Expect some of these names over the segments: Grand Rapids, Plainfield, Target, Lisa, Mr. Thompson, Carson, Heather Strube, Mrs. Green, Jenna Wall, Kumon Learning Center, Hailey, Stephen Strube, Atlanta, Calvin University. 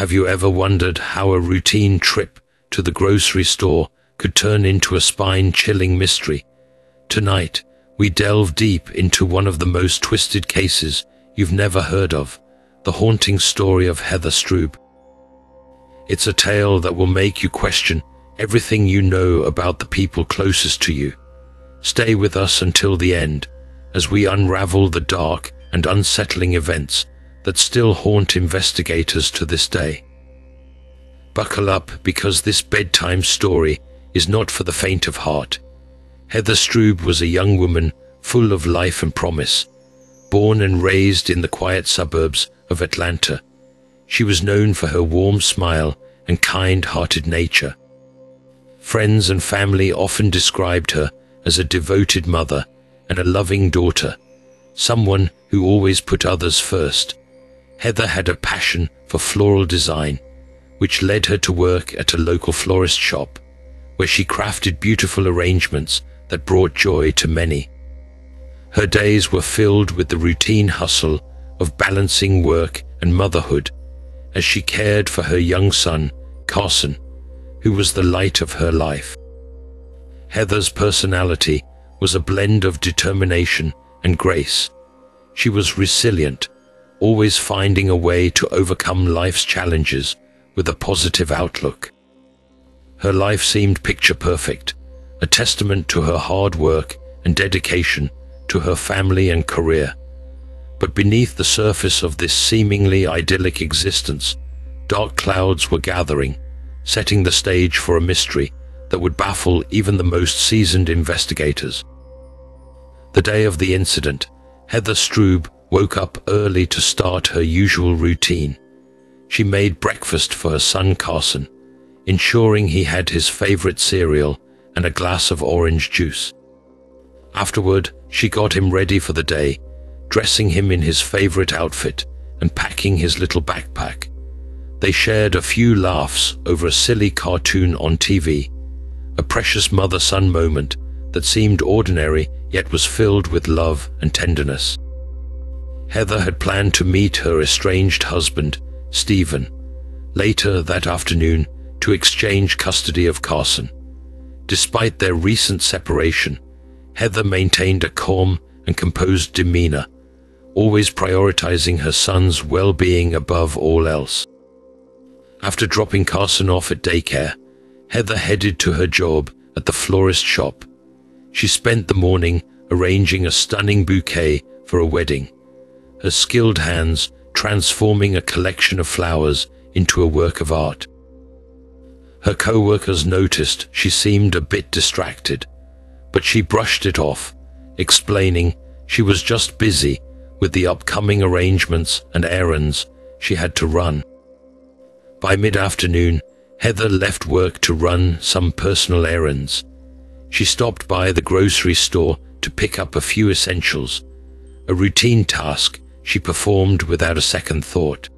Have you ever wondered how a routine trip to the grocery store could turn into a spine-chilling mystery? Tonight, we delve deep into one of the most twisted cases you've never heard of, the haunting story of Heather Strube. It's a tale that will make you question everything you know about the people closest to you. Stay with us until the end, as we unravel the dark and unsettling events that still haunt investigators to this day. Buckle up, because this bedtime story is not for the faint of heart. Heather Strube was a young woman full of life and promise. Born and raised in the quiet suburbs of Atlanta, she was known for her warm smile and kind-hearted nature. Friends and family often described her as a devoted mother and a loving daughter, someone who always put others first. Heather had a passion for floral design, which led her to work at a local florist shop, where she crafted beautiful arrangements that brought joy to many. Her days were filled with the routine hustle of balancing work and motherhood, as she cared for her young son, Carson, who was the light of her life. Heather's personality was a blend of determination and grace. She was resilient, always finding a way to overcome life's challenges with a positive outlook. Her life seemed picture perfect, a testament to her hard work and dedication to her family and career. But beneath the surface of this seemingly idyllic existence, dark clouds were gathering, setting the stage for a mystery that would baffle even the most seasoned investigators. The day of the incident, Heather Strube woke up early to start her usual routine. She made breakfast for her son Carson, ensuring he had his favorite cereal and a glass of orange juice. Afterward, she got him ready for the day, dressing him in his favorite outfit and packing his little backpack. They shared a few laughs over a silly cartoon on TV, a precious mother-son moment that seemed ordinary yet was filled with love and tenderness. Heather had planned to meet her estranged husband, Stephen, later that afternoon to exchange custody of Carson. Despite their recent separation, Heather maintained a calm and composed demeanor, always prioritizing her son's well-being above all else. After dropping Carson off at daycare, Heather headed to her job at the florist shop. She spent the morning arranging a stunning bouquet for a wedding, her skilled hands transforming a collection of flowers into a work of art. Her co-workers noticed she seemed a bit distracted, but she brushed it off, explaining she was just busy with the upcoming arrangements and errands she had to run. By mid-afternoon, Heather left work to run some personal errands. She stopped by the grocery store to pick up a few essentials, a routine task she performed without a second thought.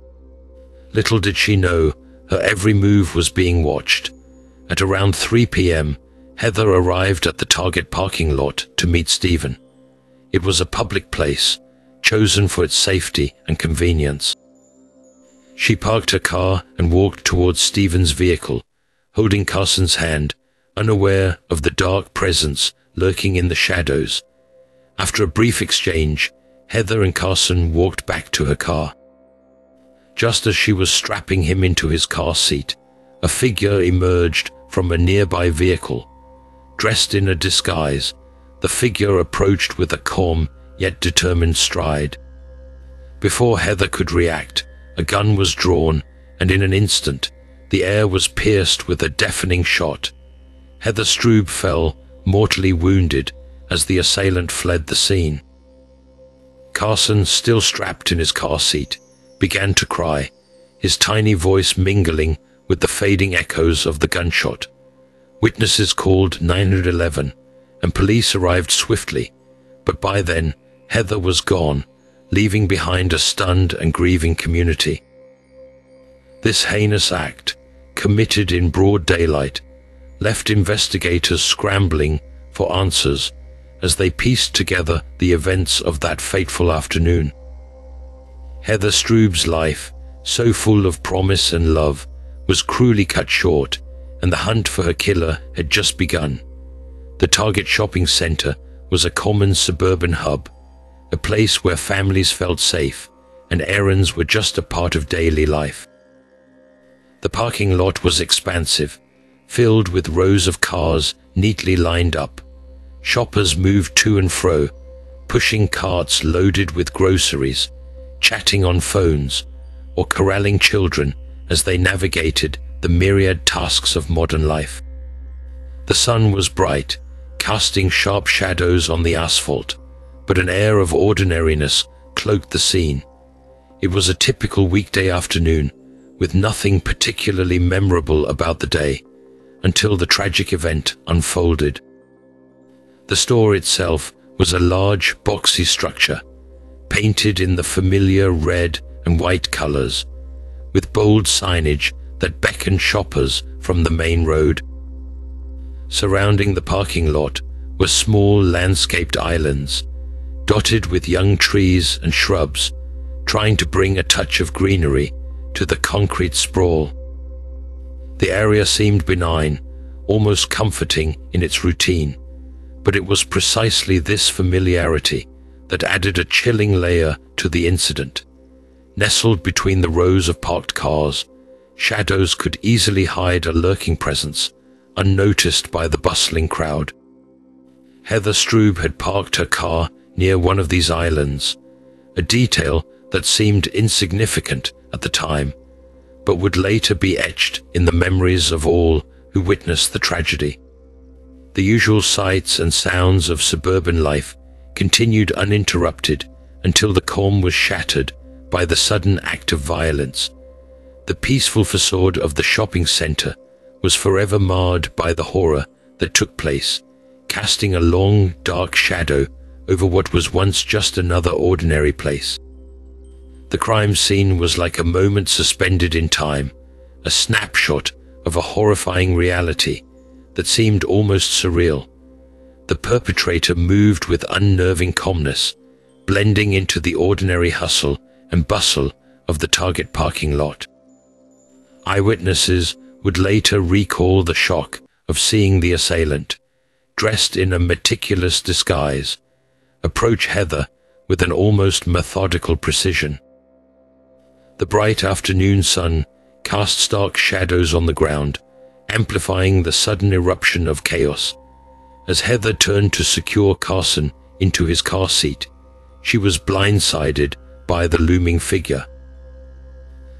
Little did she know, her every move was being watched. At around 3 p.m., Heather arrived at the Target parking lot to meet Stephen. It was a public place, chosen for its safety and convenience. She parked her car and walked towards Stephen's vehicle, holding Carson's hand, unaware of the dark presence lurking in the shadows. After a brief exchange, Heather and Carson walked back to her car. Just as she was strapping him into his car seat, a figure emerged from a nearby vehicle. Dressed in a disguise, the figure approached with a calm yet determined stride. Before Heather could react, a gun was drawn, and in an instant, the air was pierced with a deafening shot. Heather Strube fell, mortally wounded, as the assailant fled the scene. Carson, still strapped in his car seat, began to cry, his tiny voice mingling with the fading echoes of the gunshot. Witnesses called 911, and police arrived swiftly, but by then, Heather was gone, leaving behind a stunned and grieving community. This heinous act, committed in broad daylight, left investigators scrambling for answers as they pieced together the events of that fateful afternoon. Heather Strube's life so full of promise and love, was cruelly cut short, and the hunt for her killer had just begun. The Target shopping center was a common suburban hub, a place where families felt safe and errands were just a part of daily life. The parking lot was expansive, filled with rows of cars neatly lined up. Shoppers moved to and fro, pushing carts loaded with groceries, chatting on phones, or corralling children as they navigated the myriad tasks of modern life. The sun was bright, casting sharp shadows on the asphalt, but an air of ordinariness cloaked the scene. It was a typical weekday afternoon, with nothing particularly memorable about the day, until the tragic event unfolded. The store itself was a large, boxy structure, painted in the familiar red and white colors, with bold signage that beckoned shoppers from the main road. Surrounding the parking lot were small landscaped islands, dotted with young trees and shrubs, trying to bring a touch of greenery to the concrete sprawl. The area seemed benign, almost comforting in its routine, but it was precisely this familiarity that added a chilling layer to the incident. Nestled between the rows of parked cars, shadows could easily hide a lurking presence, unnoticed by the bustling crowd. Heather Strube had parked her car near one of these islands, a detail that seemed insignificant at the time, but would later be etched in the memories of all who witnessed the tragedy. The usual sights and sounds of suburban life continued uninterrupted until the calm was shattered by the sudden act of violence. The peaceful facade of the shopping center was forever marred by the horror that took place, casting a long, dark shadow over what was once just another ordinary place. The crime scene was like a moment suspended in time, a snapshot of a horrifying reality that seemed almost surreal. The perpetrator moved with unnerving calmness, blending into the ordinary hustle and bustle of the Target parking lot. Eyewitnesses would later recall the shock of seeing the assailant, dressed in a meticulous disguise, approach Heather with an almost methodical precision. The bright afternoon sun cast stark shadows on the ground, amplifying the sudden eruption of chaos. As Heather turned to secure Carson into his car seat, she was blindsided by the looming figure.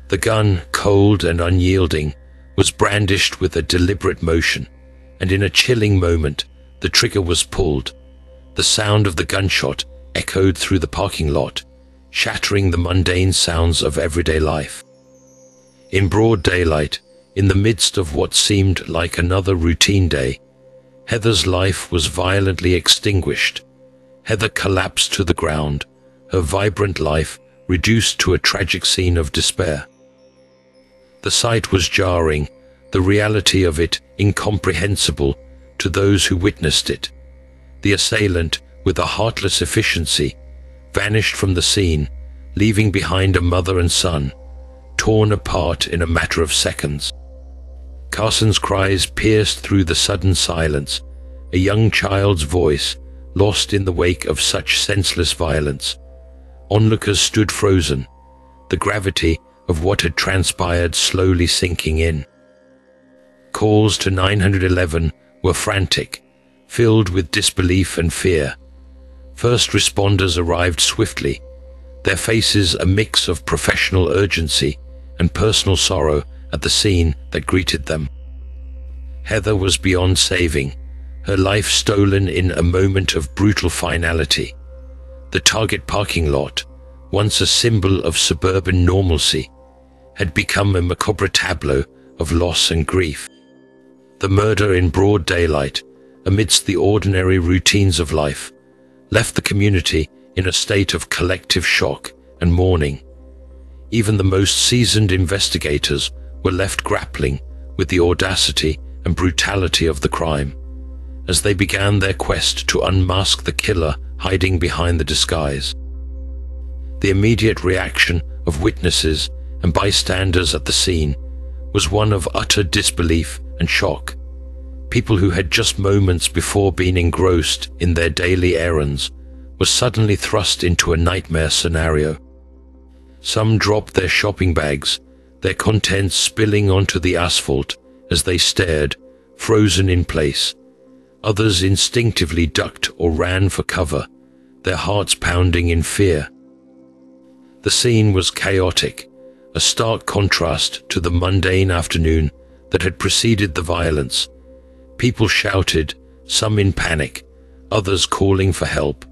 The gun, cold and unyielding, was brandished with a deliberate motion, and in a chilling moment, the trigger was pulled. The sound of the gunshot echoed through the parking lot, shattering the mundane sounds of everyday life. In broad daylight, in the midst of what seemed like another routine day, Heather's life was violently extinguished. Heather collapsed to the ground, her vibrant life reduced to a tragic scene of despair. The sight was jarring, the reality of it incomprehensible to those who witnessed it. The assailant, with a heartless efficiency, vanished from the scene, leaving behind a mother and son, torn apart in a matter of seconds. Carson's cries pierced through the sudden silence, a young child's voice lost in the wake of such senseless violence. Onlookers stood frozen, the gravity of what had transpired slowly sinking in. Calls to 911 were frantic, filled with disbelief and fear. First responders arrived swiftly, their faces a mix of professional urgency and personal sorrow at the scene that greeted them. Heather was beyond saving, her life stolen in a moment of brutal finality. The Target parking lot, once a symbol of suburban normalcy, had become a macabre tableau of loss and grief. The murder in broad daylight, amidst the ordinary routines of life, left the community in a state of collective shock and mourning. Even the most seasoned investigators were left grappling with the audacity and brutality of the crime, as they began their quest to unmask the killer hiding behind the disguise. The immediate reaction of witnesses and bystanders at the scene was one of utter disbelief and shock. People who had just moments before been engrossed in their daily errands were suddenly thrust into a nightmare scenario. Some dropped their shopping bags, their contents spilling onto the asphalt as they stared, frozen in place. Others instinctively ducked or ran for cover, their hearts pounding in fear. The scene was chaotic, a stark contrast to the mundane afternoon that had preceded the violence. People shouted, some in panic, others calling for help,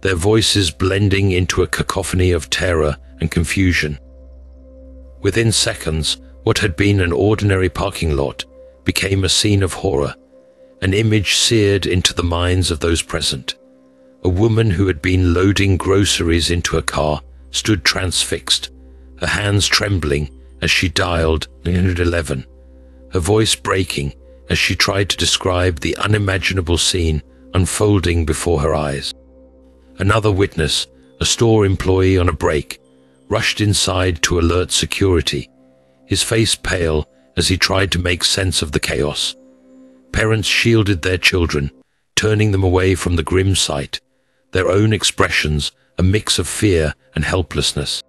their voices blending into a cacophony of terror and confusion. Within seconds, what had been an ordinary parking lot became a scene of horror, an image seared into the minds of those present. A woman who had been loading groceries into a car stood transfixed, her hands trembling as she dialed 911, her voice breaking as she tried to describe the unimaginable scene unfolding before her eyes. Another witness, a store employee on a break, rushed inside to alert security, his face pale as he tried to make sense of the chaos. Parents shielded their children, turning them away from the grim sight, their own expressions a mix of fear and helplessness.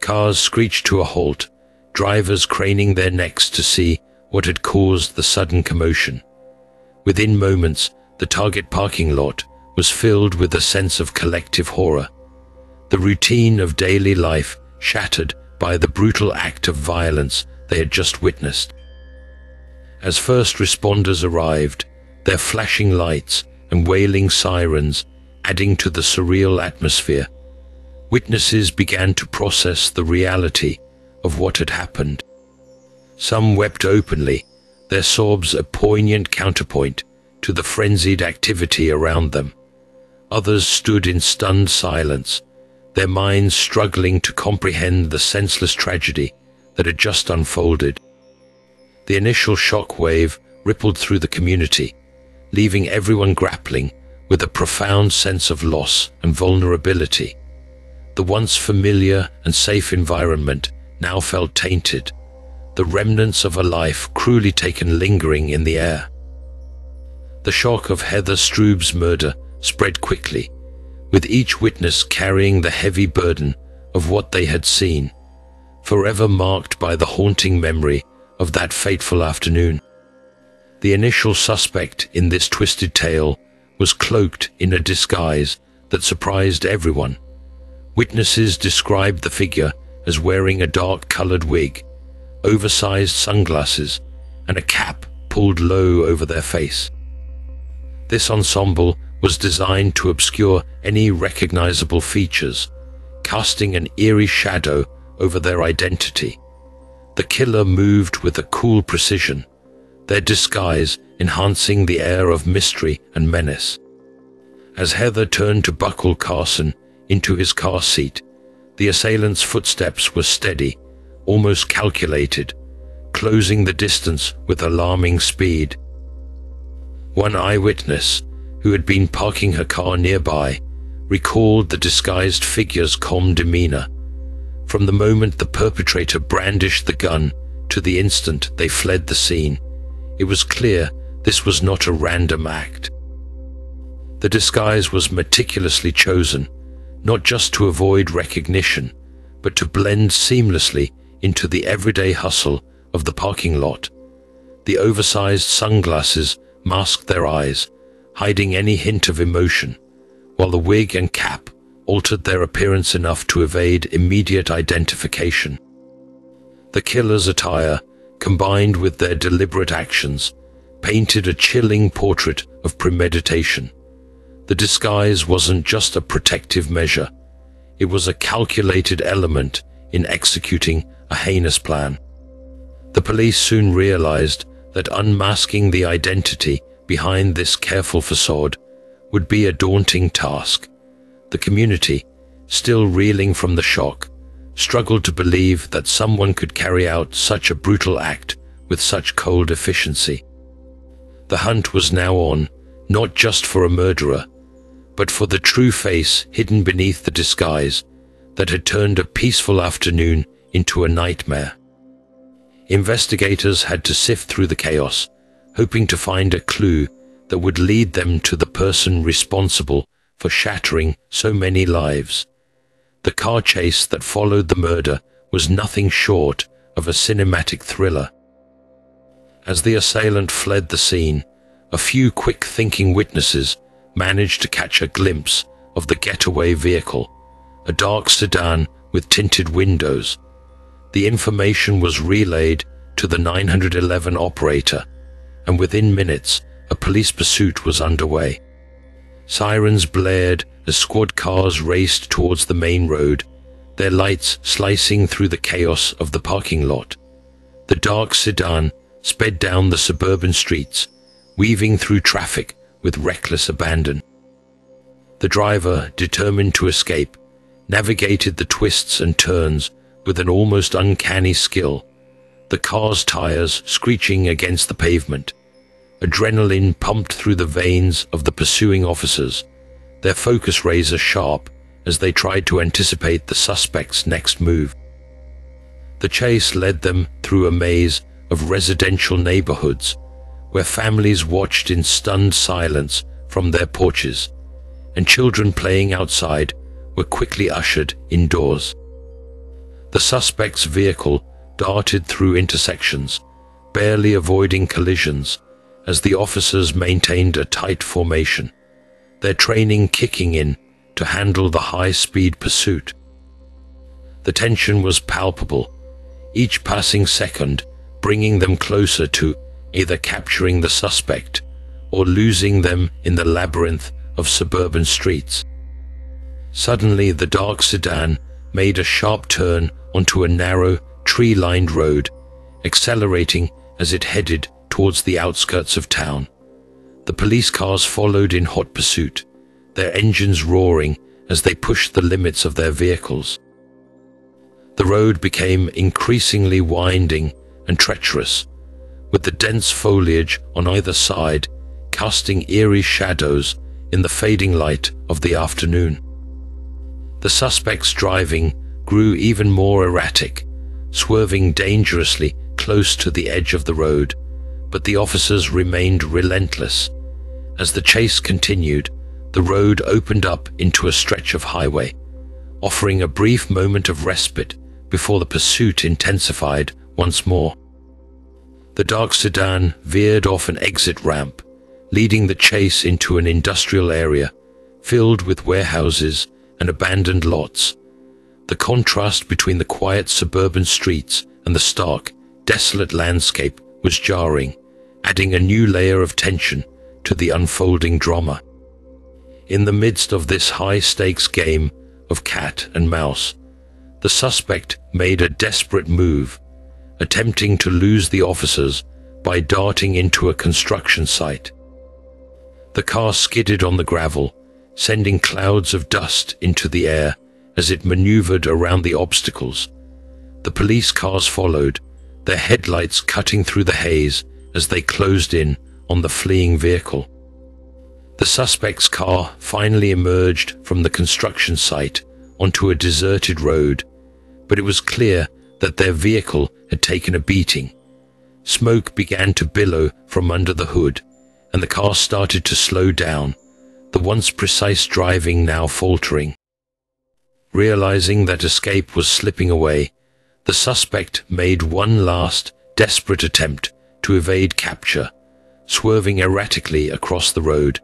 Cars screeched to a halt, drivers craning their necks to see what had caused the sudden commotion. Within moments, the Target parking lot was filled with a sense of collective horror. The routine of daily life shattered by the brutal act of violence they had just witnessed. As first responders arrived, their flashing lights and wailing sirens adding to the surreal atmosphere, witnesses began to process the reality of what had happened. Some wept openly, their sobs a poignant counterpoint to the frenzied activity around them. Others stood in stunned silence, their minds struggling to comprehend the senseless tragedy that had just unfolded. The initial shockwave rippled through the community, leaving everyone grappling with a profound sense of loss and vulnerability. The once familiar and safe environment now felt tainted, the remnants of a life cruelly taken lingering in the air. The shock of Heather Strube's murder spread quickly, with each witness carrying the heavy burden of what they had seen, forever marked by the haunting memory of that fateful afternoon. The initial suspect in this twisted tale was cloaked in a disguise that surprised everyone. Witnesses described the figure as wearing a dark-colored wig, oversized sunglasses, and a cap pulled low over their face. This ensemble was designed to obscure any recognizable features, casting an eerie shadow over their identity. The killer moved with a cool precision, their disguise enhancing the air of mystery and menace. As Heather turned to buckle Carson into his car seat, the assailant's footsteps were steady, almost calculated, closing the distance with alarming speed. One eyewitness, who had been parking her car nearby, recalled the disguised figure's calm demeanor. From the moment the perpetrator brandished the gun to the instant they fled the scene, it was clear this was not a random act. The disguise was meticulously chosen, not just to avoid recognition, but to blend seamlessly into the everyday hustle of the parking lot. The oversized sunglasses masked their eyes, hiding any hint of emotion, while the wig and cap altered their appearance enough to evade immediate identification. The killer's attire, combined with their deliberate actions, painted a chilling portrait of premeditation. The disguise wasn't just a protective measure, it was a calculated element in executing a heinous plan. The police soon realized that unmasking the identity behind this careful facade would be a daunting task. The community, still reeling from the shock, struggled to believe that someone could carry out such a brutal act with such cold efficiency. The hunt was now on, not just for a murderer, but for the true face hidden beneath the disguise that had turned a peaceful afternoon into a nightmare. Investigators had to sift through the chaos, hoping to find a clue that would lead them to the person responsible for shattering so many lives. The car chase that followed the murder was nothing short of a cinematic thriller. As the assailant fled the scene, a few quick-thinking witnesses managed to catch a glimpse of the getaway vehicle, a dark sedan with tinted windows. The information was relayed to the 911 operator, and within minutes, a police pursuit was underway. Sirens blared as squad cars raced towards the main road, their lights slicing through the chaos of the parking lot. The dark sedan sped down the suburban streets, weaving through traffic with reckless abandon. The driver, determined to escape, navigated the twists and turns with an almost uncanny skill, the car's tires screeching against the pavement. Adrenaline pumped through the veins of the pursuing officers, their focus razor sharp as they tried to anticipate the suspect's next move. The chase led them through a maze of residential neighborhoods, where families watched in stunned silence from their porches, and children playing outside were quickly ushered indoors. The suspect's vehicle darted through intersections, barely avoiding collisions, as the officers maintained a tight formation, their training kicking in to handle the high-speed pursuit. The tension was palpable, each passing second bringing them closer to either capturing the suspect or losing them in the labyrinth of suburban streets. Suddenly, the dark sedan made a sharp turn onto a narrow, tree-lined road, accelerating as it headed towards the outskirts of town. The police cars followed in hot pursuit, their engines roaring as they pushed the limits of their vehicles. The road became increasingly winding and treacherous, with the dense foliage on either side casting eerie shadows in the fading light of the afternoon. The suspect's driving grew even more erratic, swerving dangerously close to the edge of the road, but the officers remained relentless. As the chase continued, the road opened up into a stretch of highway, offering a brief moment of respite before the pursuit intensified once more. The dark sedan veered off an exit ramp, leading the chase into an industrial area filled with warehouses and abandoned lots. The contrast between the quiet suburban streets and the stark, desolate landscape was jarring, adding a new layer of tension to the unfolding drama. In the midst of this high-stakes game of cat and mouse, the suspect made a desperate move, attempting to lose the officers by darting into a construction site. The car skidded on the gravel, sending clouds of dust into the air as it maneuvered around the obstacles. The police cars followed, their headlights cutting through the haze as they closed in on the fleeing vehicle. The suspect's car finally emerged from the construction site onto a deserted road, but it was clear that their vehicle had taken a beating. Smoke began to billow from under the hood, and the car started to slow down, the once precise driving now faltering. Realizing that escape was slipping away, the suspect made one last, desperate attempt to evade capture, swerving erratically across the road.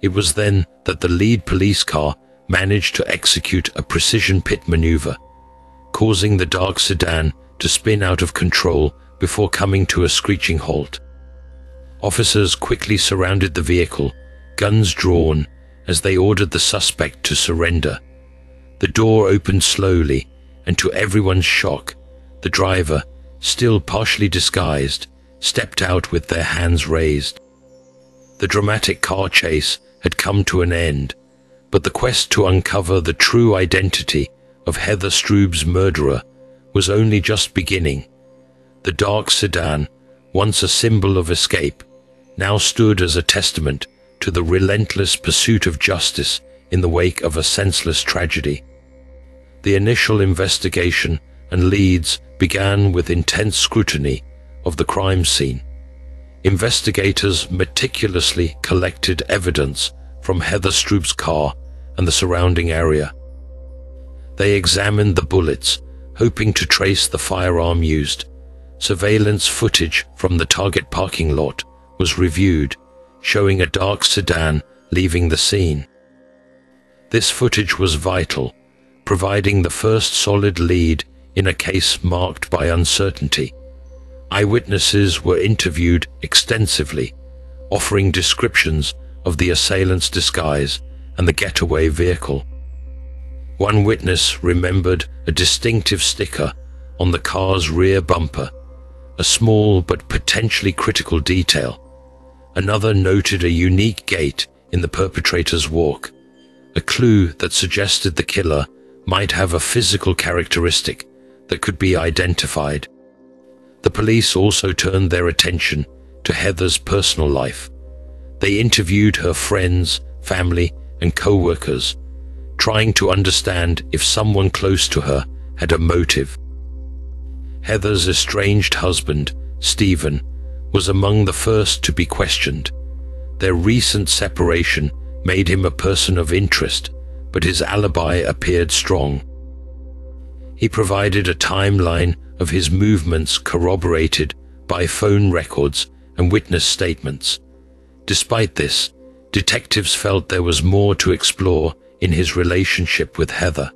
It was then that the lead police car managed to execute a precision pit maneuver, causing the dark sedan to spin out of control before coming to a screeching halt. Officers quickly surrounded the vehicle, guns drawn, as they ordered the suspect to surrender. The door opened slowly, and to everyone's shock, the driver, still partially disguised, stepped out with their hands raised. The dramatic car chase had come to an end, but the quest to uncover the true identity of Heather Strube's murderer was only just beginning. The dark sedan, once a symbol of escape, now stood as a testament to the relentless pursuit of justice in the wake of a senseless tragedy. The initial investigation and leads began with intense scrutiny of the crime scene. Investigators meticulously collected evidence from Heather Strube's car and the surrounding area. They examined the bullets, hoping to trace the firearm used. Surveillance footage from the Target parking lot was reviewed, showing a dark sedan leaving the scene. This footage was vital, providing the first solid lead in a case marked by uncertainty. Eyewitnesses were interviewed extensively, offering descriptions of the assailant's disguise and the getaway vehicle. One witness remembered a distinctive sticker on the car's rear bumper, a small but potentially critical detail. Another noted a unique gait in the perpetrator's walk, a clue that suggested the killer might have a physical characteristic that could be identified. The police also turned their attention to Heather's personal life. They interviewed her friends, family, and co-workers, trying to understand if someone close to her had a motive. Heather's estranged husband, Stephen, was among the first to be questioned. Their recent separation made him a person of interest, but his alibi appeared strong. He provided a timeline of his movements corroborated by phone records and witness statements. Despite this, detectives felt there was more to explore in his relationship with Heather.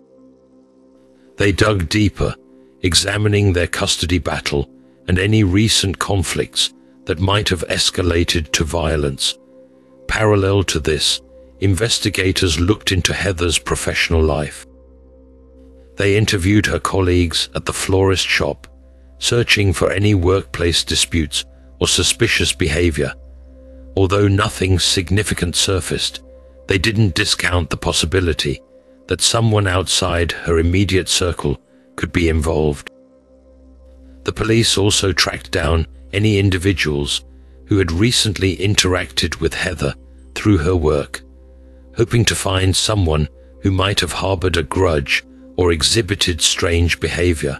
They dug deeper, examining their custody battle and any recent conflicts that might have escalated to violence. Parallel to this, investigators looked into Heather's professional life. They interviewed her colleagues at the florist shop, searching for any workplace disputes or suspicious behavior. Although nothing significant surfaced, they didn't discount the possibility that someone outside her immediate circle could be involved. The police also tracked down any individuals who had recently interacted with Heather through her work, hoping to find someone who might have harbored a grudge or exhibited strange behavior.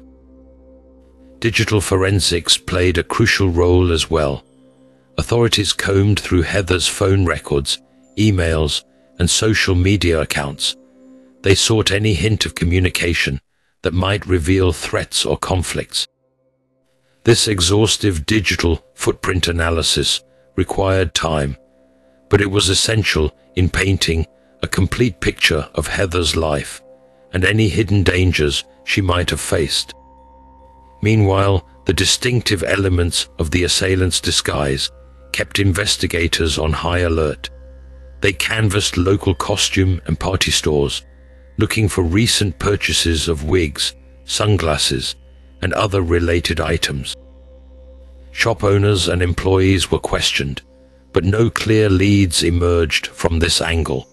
Digital forensics played a crucial role as well. Authorities combed through Heather's phone records, emails, and social media accounts. They sought any hint of communication that might reveal threats or conflicts. This exhaustive digital footprint analysis required time, but it was essential in painting a complete picture of Heather's life and any hidden dangers she might have faced. Meanwhile, the distinctive elements of the assailant's disguise kept investigators on high alert. They canvassed local costume and party stores, looking for recent purchases of wigs, sunglasses, and other related items. Shop owners and employees were questioned, but no clear leads emerged from this angle.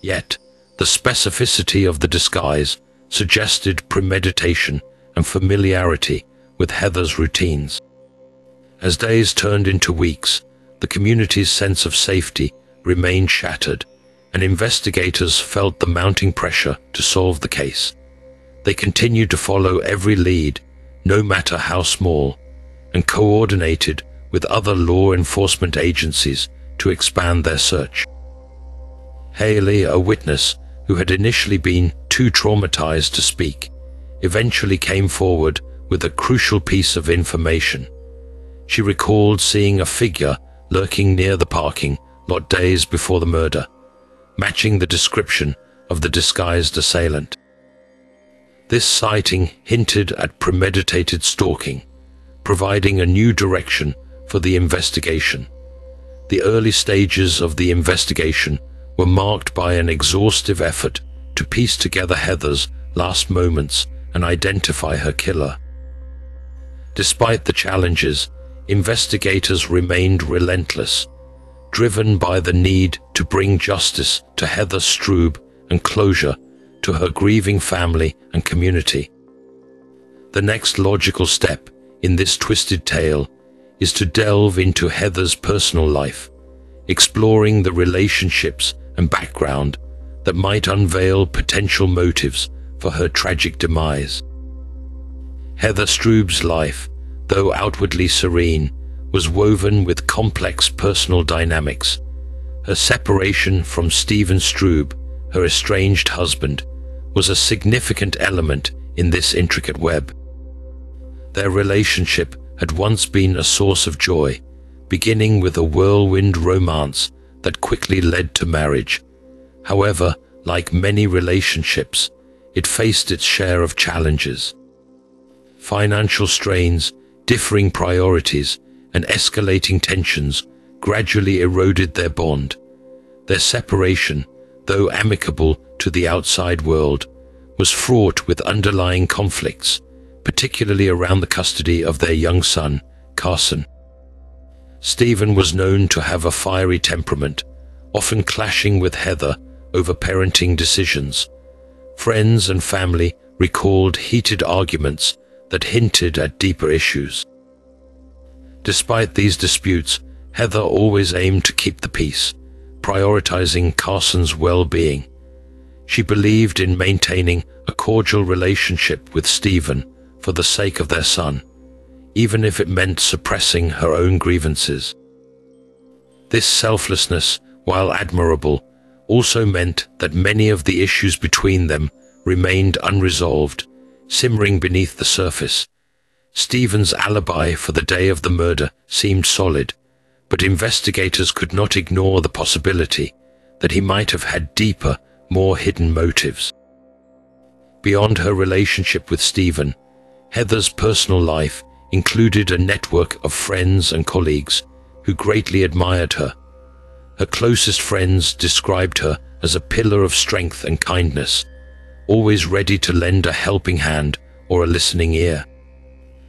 Yet, the specificity of the disguise suggested premeditation and familiarity with Heather's routines. As days turned into weeks, the community's sense of safety remained shattered, and investigators felt the mounting pressure to solve the case. They continued to follow every lead, no matter how small, and coordinated with other law enforcement agencies to expand their search. Hailey, a witness who had initially been too traumatized to speak, eventually came forward with a crucial piece of information. She recalled seeing a figure lurking near the parking lot days before the murder, matching the description of the disguised assailant. This sighting hinted at premeditated stalking, providing a new direction for the investigation. The early stages of the investigation were marked by an exhaustive effort to piece together Heather's last moments and identify her killer. Despite the challenges, investigators remained relentless, driven by the need to bring justice to Heather Strube and closure to her grieving family and community. The next logical step in this twisted tale is to delve into Heather's personal life, exploring the relationships and background that might unveil potential motives for her tragic demise. Heather Strube's life, though outwardly serene, was woven with complex personal dynamics. Her separation from Stephen Strube, her estranged husband, was a significant element in this intricate web. Their relationship had once been a source of joy, beginning with a whirlwind romance that quickly led to marriage. However, like many relationships, it faced its share of challenges. Financial strains, differing priorities, and escalating tensions gradually eroded their bond. Their separation, though amicable to the outside world, was fraught with underlying conflicts, particularly around the custody of their young son, Carson. Stephen was known to have a fiery temperament, often clashing with Heather over parenting decisions. Friends and family recalled heated arguments that hinted at deeper issues. Despite these disputes, Heather always aimed to keep the peace, prioritizing Carson's well-being. She believed in maintaining a cordial relationship with Stephen for the sake of their son, even if it meant suppressing her own grievances. This selflessness, while admirable, also meant that many of the issues between them remained unresolved, simmering beneath the surface. Stephen's alibi for the day of the murder seemed solid, but investigators could not ignore the possibility that he might have had deeper, more hidden motives. Beyond her relationship with Stephen, Heather's personal life included a network of friends and colleagues who greatly admired her. Her closest friends described her as a pillar of strength and kindness, always ready to lend a helping hand or a listening ear.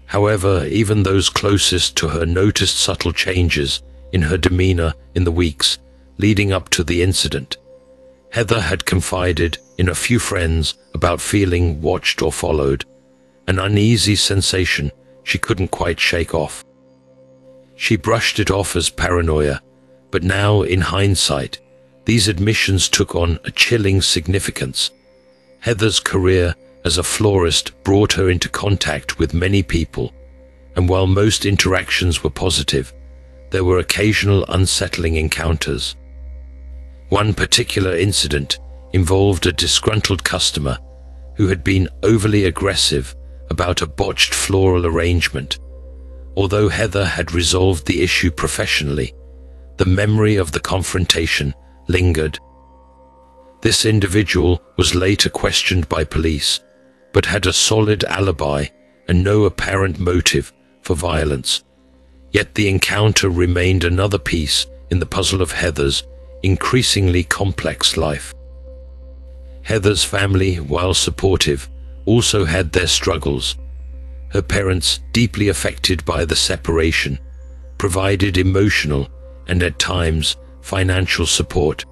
However, even those closest to her noticed subtle changes in her demeanor in the weeks leading up to the incident. Heather had confided in a few friends about feeling watched or followed, an uneasy sensation she couldn't quite shake off. She brushed it off as paranoia, but now, in hindsight, these admissions took on a chilling significance. Heather's career as a florist brought her into contact with many people, and while most interactions were positive, there were occasional unsettling encounters. One particular incident involved a disgruntled customer who had been overly aggressive about a botched floral arrangement. Although Heather had resolved the issue professionally, the memory of the confrontation lingered. This individual was later questioned by police, but had a solid alibi and no apparent motive for violence. Yet the encounter remained another piece in the puzzle of Heather's increasingly complex life. Heather's family, while supportive, also had their struggles. Her parents, deeply affected by the separation, provided emotional and, at times, financial support.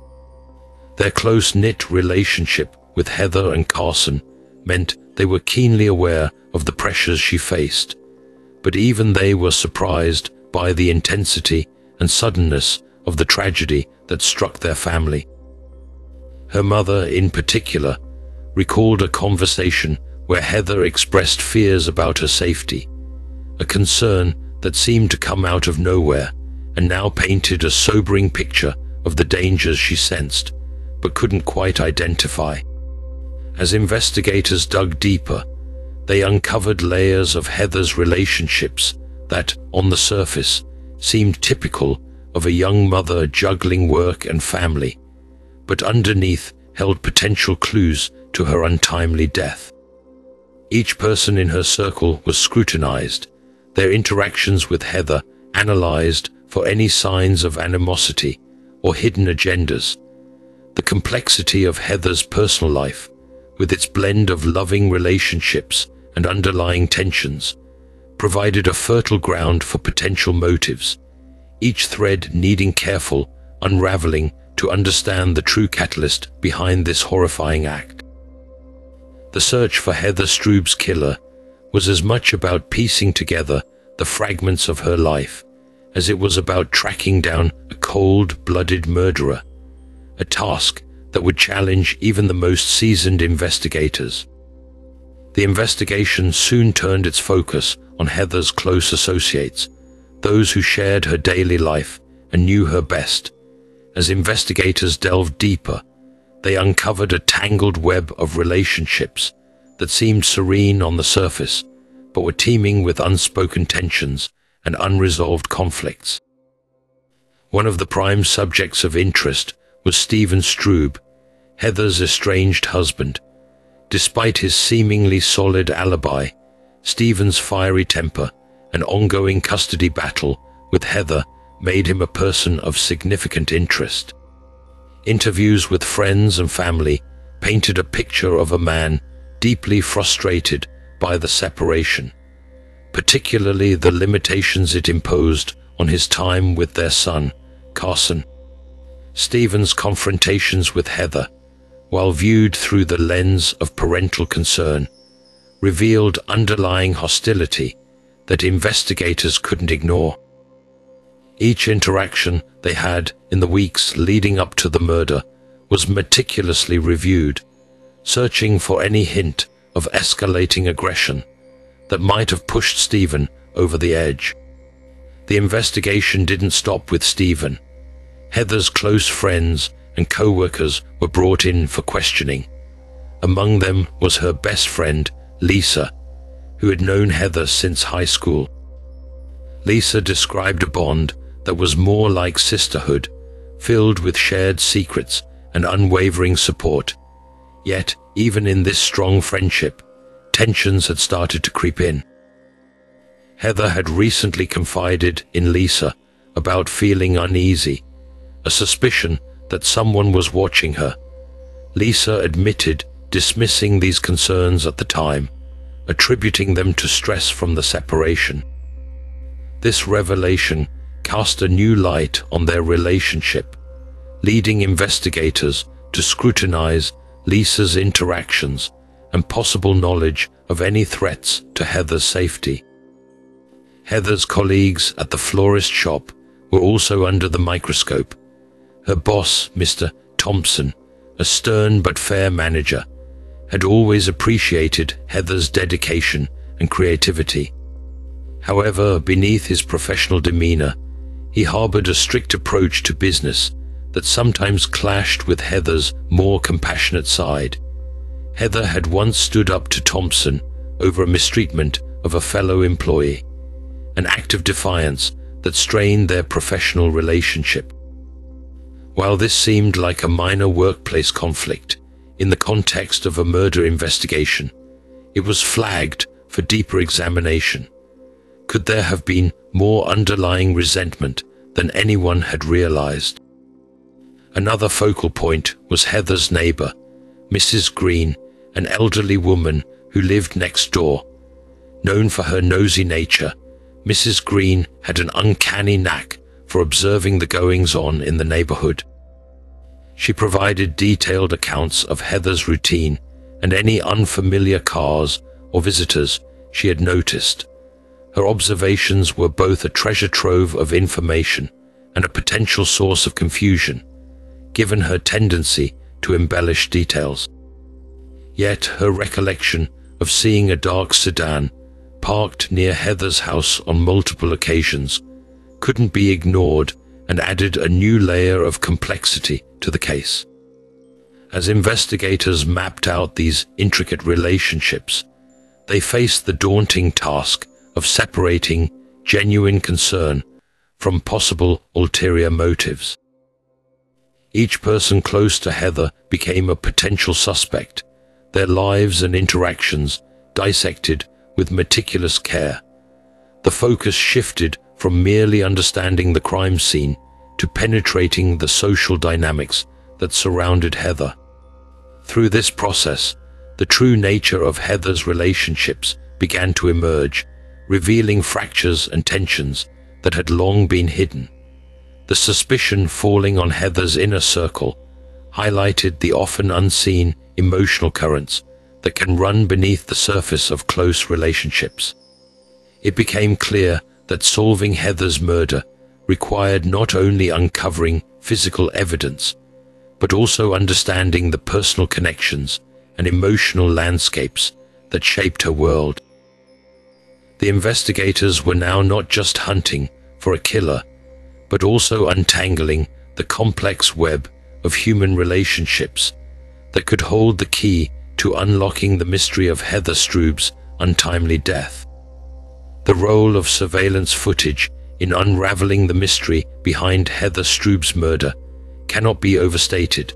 Their close-knit relationship with Heather and Carson meant they were keenly aware of the pressures she faced, but even they were surprised by the intensity and suddenness of the tragedy that struck their family. Her mother, in particular, recalled a conversation where Heather expressed fears about her safety, a concern that seemed to come out of nowhere and now painted a sobering picture of the dangers she sensed, but couldn't quite identify. As investigators dug deeper, they uncovered layers of Heather's relationships that, on the surface, seemed typical of a young mother juggling work and family, but underneath held potential clues to her untimely death. Each person in her circle was scrutinized, their interactions with Heather analyzed for any signs of animosity or hidden agendas. The complexity of Heather's personal life, with its blend of loving relationships and underlying tensions, provided a fertile ground for potential motives, each thread needing careful unraveling to understand the true catalyst behind this horrifying act. The search for Heather Strube's killer was as much about piecing together the fragments of her life as it was about tracking down a cold-blooded murderer, a task that would challenge even the most seasoned investigators. The investigation soon turned its focus on Heather's close associates, those who shared her daily life and knew her best. As investigators delved deeper, they uncovered a tangled web of relationships that seemed serene on the surface, but were teeming with unspoken tensions and unresolved conflicts. One of the prime subjects of interest was Stephen Strube, Heather's estranged husband. Despite his seemingly solid alibi, Stephen's fiery temper and ongoing custody battle with Heather made him a person of significant interest. Interviews with friends and family painted a picture of a man deeply frustrated by the separation, particularly the limitations it imposed on his time with their son, Carson. Stephen's confrontations with Heather, while viewed through the lens of parental concern, revealed underlying hostility that investigators couldn't ignore. Each interaction they had in the weeks leading up to the murder was meticulously reviewed, searching for any hint of escalating aggression that might have pushed Stephen over the edge. The investigation didn't stop with Stephen. Heather's close friends and co-workers were brought in for questioning. Among them was her best friend, Lisa, who had known Heather since high school. Lisa described a bond that was more like sisterhood, filled with shared secrets and unwavering support. Yet, even in this strong friendship, tensions had started to creep in. Heather had recently confided in Lisa about feeling uneasy, a suspicion that someone was watching her. Lisa admitted dismissing these concerns at the time, attributing them to stress from the separation. This revelation cast a new light on their relationship, leading investigators to scrutinize Lisa's interactions and possible knowledge of any threats to Heather's safety. Heather's colleagues at the florist shop were also under the microscope. Her boss, Mr. Thompson, a stern but fair manager, had always appreciated Heather's dedication and creativity. However, beneath his professional demeanor, he harbored a strict approach to business that sometimes clashed with Heather's more compassionate side. Heather had once stood up to Thompson over a mistreatment of a fellow employee, an act of defiance that strained their professional relationship. While this seemed like a minor workplace conflict, in the context of a murder investigation, it was flagged for deeper examination. Could there have been more underlying resentment than anyone had realized? Another focal point was Heather's neighbor, Mrs. Green, an elderly woman who lived next door. Known for her nosy nature, Mrs. Green had an uncanny knack for observing the goings-on in the neighborhood. She provided detailed accounts of Heather's routine and any unfamiliar cars or visitors she had noticed. Her observations were both a treasure trove of information and a potential source of confusion, given her tendency to embellish details. Yet her recollection of seeing a dark sedan parked near Heather's house on multiple occasions couldn't be ignored and added a new layer of complexity to the case. As investigators mapped out these intricate relationships, they faced the daunting task of separating genuine concern from possible ulterior motives. Each person close to Heather became a potential suspect, their lives and interactions dissected with meticulous care. The focus shifted from merely understanding the crime scene to penetrating the social dynamics that surrounded Heather. Through this process, the true nature of Heather's relationships began to emerge, revealing fractures and tensions that had long been hidden. The suspicion falling on Heather's inner circle highlighted the often unseen emotional currents that can run beneath the surface of close relationships. It became clear that solving Heather's murder required not only uncovering physical evidence, but also understanding the personal connections and emotional landscapes that shaped her world. The investigators were now not just hunting for a killer, but also untangling the complex web of human relationships that could hold the key to unlocking the mystery of Heather Strube's untimely death. The role of surveillance footage in unraveling the mystery behind Heather Strube's murder cannot be overstated.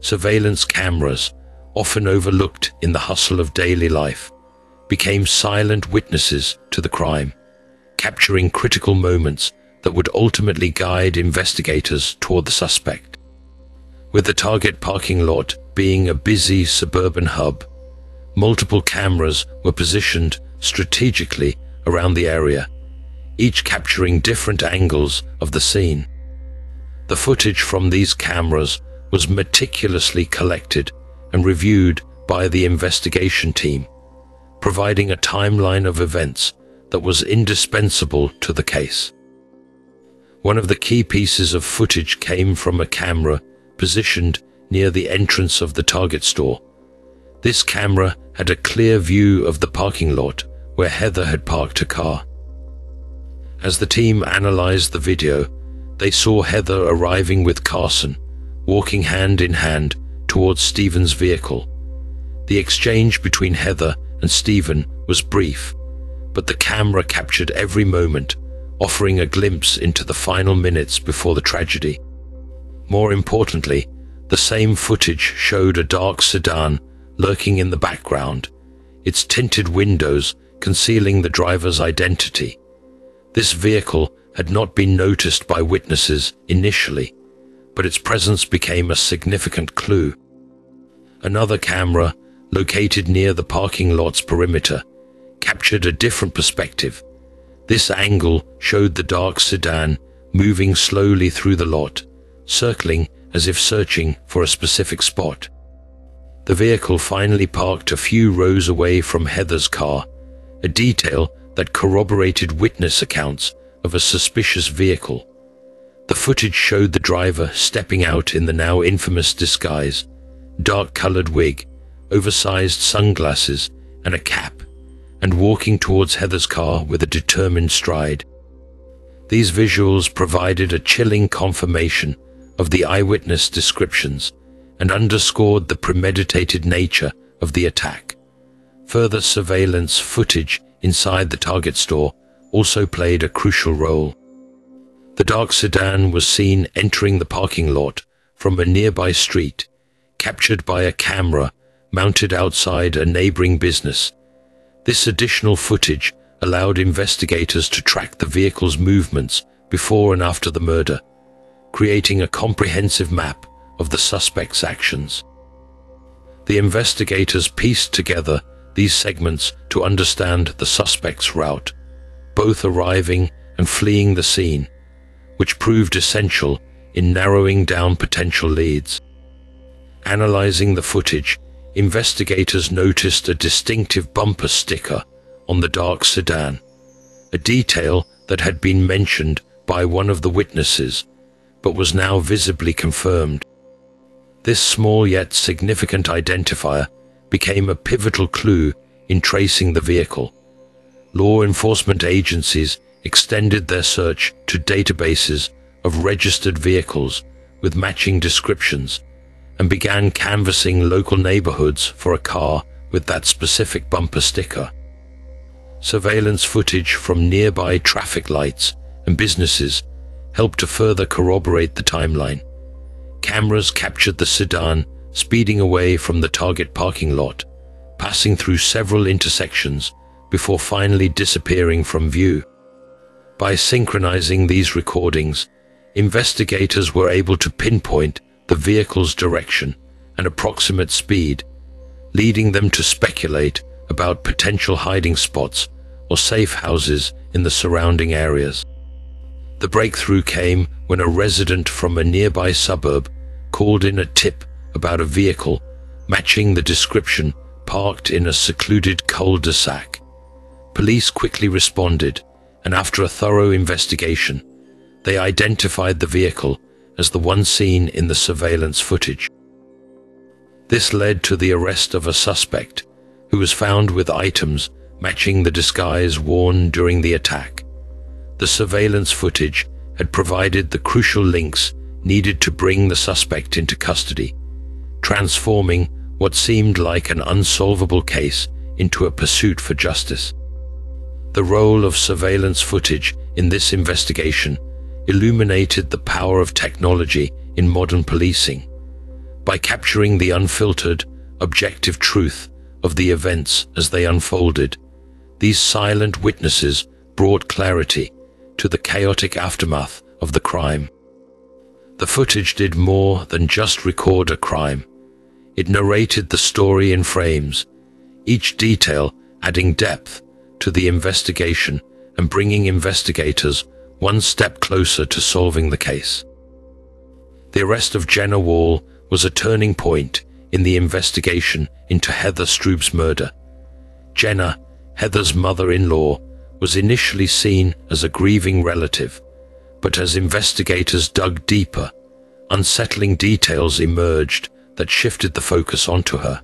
Surveillance cameras, often overlooked in the hustle of daily life, became silent witnesses to the crime, capturing critical moments that would ultimately guide investigators toward the suspect. With the Target parking lot being a busy suburban hub, multiple cameras were positioned strategically around the area, each capturing different angles of the scene. The footage from these cameras was meticulously collected and reviewed by the investigation team, providing a timeline of events that was indispensable to the case. One of the key pieces of footage came from a camera positioned near the entrance of the Target store. This camera had a clear view of the parking lot where Heather had parked her car. As the team analyzed the video, they saw Heather arriving with Carson, walking hand in hand towards Stephen's vehicle. The exchange between Heather and Stephen was brief, but the camera captured every moment, offering a glimpse into the final minutes before the tragedy. More importantly, the same footage showed a dark sedan lurking in the background, its tinted windows concealing the driver's identity. This vehicle had not been noticed by witnesses initially, but its presence became a significant clue. Another camera, located near the parking lot's perimeter, captured a different perspective. This angle showed the dark sedan moving slowly through the lot, circling as if searching for a specific spot. The vehicle finally parked a few rows away from Heather's car, a detail that corroborated witness accounts of a suspicious vehicle. The footage showed the driver stepping out in the now infamous disguise, dark-colored wig, oversized sunglasses, and a cap, and walking towards Heather's car with a determined stride. These visuals provided a chilling confirmation of the eyewitness descriptions and underscored the premeditated nature of the attack. Further surveillance footage inside the Target store also played a crucial role. The dark sedan was seen entering the parking lot from a nearby street, captured by a camera mounted outside a neighboring business. This additional footage allowed investigators to track the vehicle's movements before and after the murder, creating a comprehensive map of the suspect's actions. The investigators pieced together these segments to understand the suspect's route, both arriving and fleeing the scene, which proved essential in narrowing down potential leads. Analyzing the footage, investigators noticed a distinctive bumper sticker on the dark sedan, a detail that had been mentioned by one of the witnesses, but was now visibly confirmed. This small yet significant identifier became a pivotal clue in tracing the vehicle. Law enforcement agencies extended their search to databases of registered vehicles with matching descriptions, and began canvassing local neighborhoods for a car with that specific bumper sticker. Surveillance footage from nearby traffic lights and businesses helped to further corroborate the timeline. Cameras captured the sedan speeding away from the Target parking lot, passing through several intersections before finally disappearing from view. By synchronizing these recordings, investigators were able to pinpoint the vehicle's direction and approximate speed, leading them to speculate about potential hiding spots or safe houses in the surrounding areas. The breakthrough came when a resident from a nearby suburb called in a tip about a vehicle matching the description parked in a secluded cul-de-sac. Police quickly responded, and after a thorough investigation, they identified the vehicle as the one seen in the surveillance footage. This led to the arrest of a suspect who was found with items matching the disguise worn during the attack. The surveillance footage had provided the crucial links needed to bring the suspect into custody, transforming what seemed like an unsolvable case into a pursuit for justice. The role of surveillance footage in this investigation illuminated the power of technology in modern policing. By capturing the unfiltered, objective truth of the events as they unfolded, these silent witnesses brought clarity to the chaotic aftermath of the crime. The footage did more than just record a crime. It narrated the story in frames, each detail adding depth to the investigation and bringing investigators one step closer to solving the case. The arrest of Jenna Wall was a turning point in the investigation into Heather Strube's murder. Jenna, Heather's mother-in-law, was initially seen as a grieving relative, but as investigators dug deeper, unsettling details emerged that shifted the focus onto her.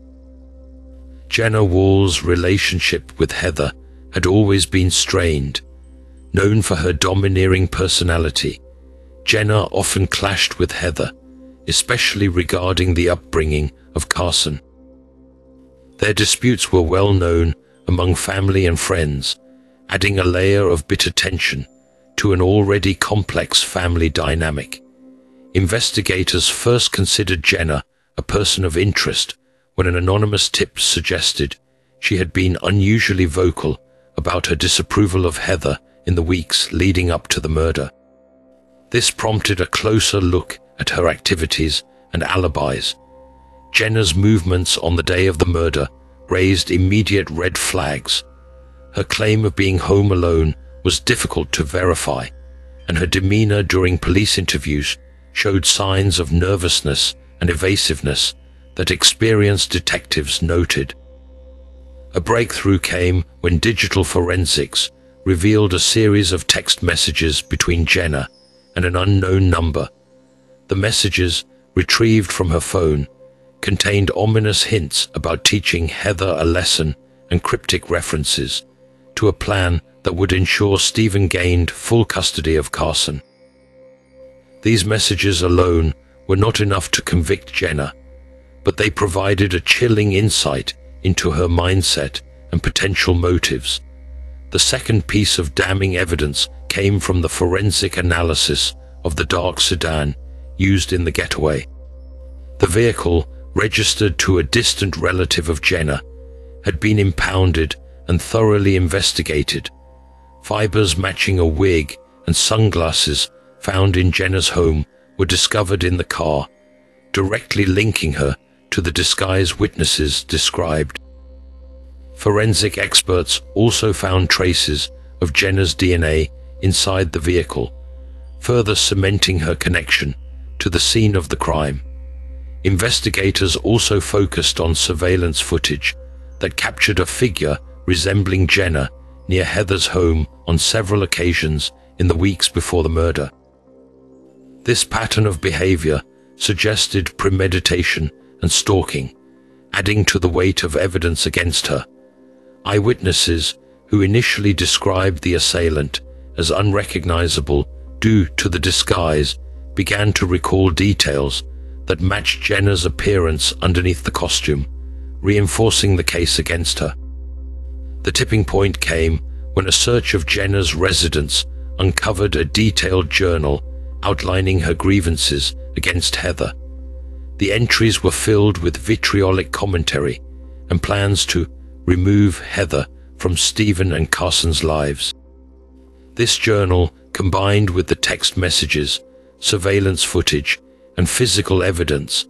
Jenna Wall's relationship with Heather had always been strained. Known for her domineering personality, Jenna often clashed with Heather, especially regarding the upbringing of Carson. Their disputes were well known among family and friends, adding a layer of bitter tension to an already complex family dynamic. Investigators first considered Jenna a person of interest when an anonymous tip suggested she had been unusually vocal about her disapproval of Heather in the weeks leading up to the murder. This prompted a closer look at her activities and alibis. Jenna's movements on the day of the murder raised immediate red flags. Her claim of being home alone was difficult to verify, and her demeanor during police interviews showed signs of nervousness and evasiveness that experienced detectives noted. A breakthrough came when digital forensics revealed a series of text messages between Jenna and an unknown number. The messages, retrieved from her phone, contained ominous hints about teaching Heather a lesson and cryptic references to a plan that would ensure Stephen gained full custody of Carson. These messages alone were not enough to convict Jenna, but they provided a chilling insight into her mindset and potential motives. The second piece of damning evidence came from the forensic analysis of the dark sedan used in the getaway. The vehicle, registered to a distant relative of Jenna, had been impounded and thoroughly investigated. Fibers matching a wig and sunglasses found in Jenna's home were discovered in the car, directly linking her to the disguise witnesses described. Forensic experts also found traces of Jenna's DNA inside the vehicle, further cementing her connection to the scene of the crime. Investigators also focused on surveillance footage that captured a figure resembling Jenna near Heather's home on several occasions in the weeks before the murder. This pattern of behavior suggested premeditation and stalking, adding to the weight of evidence against her. Eyewitnesses, who initially described the assailant as unrecognizable due to the disguise, began to recall details that matched Jenna's appearance underneath the costume, reinforcing the case against her. The tipping point came when a search of Jenna's residence uncovered a detailed journal outlining her grievances against Heather. The entries were filled with vitriolic commentary and plans to remove Heather from Stephen and Carson's lives. This journal, combined with the text messages, surveillance footage, and physical evidence,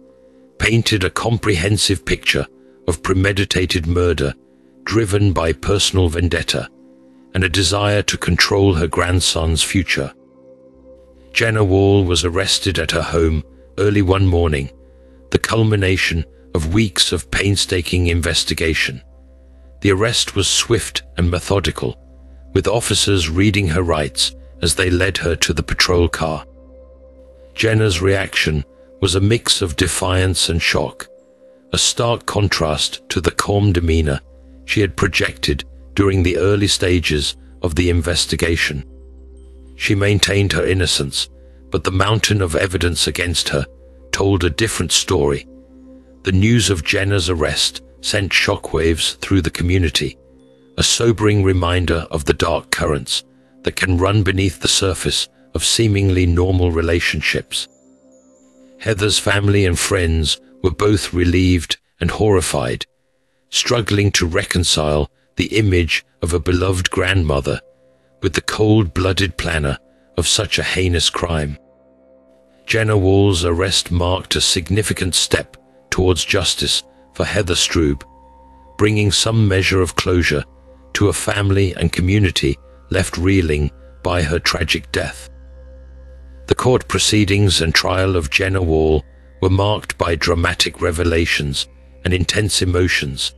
painted a comprehensive picture of premeditated murder driven by personal vendetta and a desire to control her grandson's future. Jenna Wall was arrested at her home early one morning, the culmination of weeks of painstaking investigation. The arrest was swift and methodical, with officers reading her rights as they led her to the patrol car. Jenna's reaction was a mix of defiance and shock, a stark contrast to the calm demeanor she had projected during the early stages of the investigation. She maintained her innocence, but the mountain of evidence against her told a different story. The news of Jenna's arrest sent shockwaves through the community, a sobering reminder of the dark currents that can run beneath the surface of seemingly normal relationships. Heather's family and friends were both relieved and horrified, struggling to reconcile the image of a beloved grandmother with the cold-blooded planner of such a heinous crime. Jenna Wall's arrest marked a significant step towards justice for Heather Strube, bringing some measure of closure to a family and community left reeling by her tragic death. The court proceedings and trial of Jenna Wall were marked by dramatic revelations and intense emotions.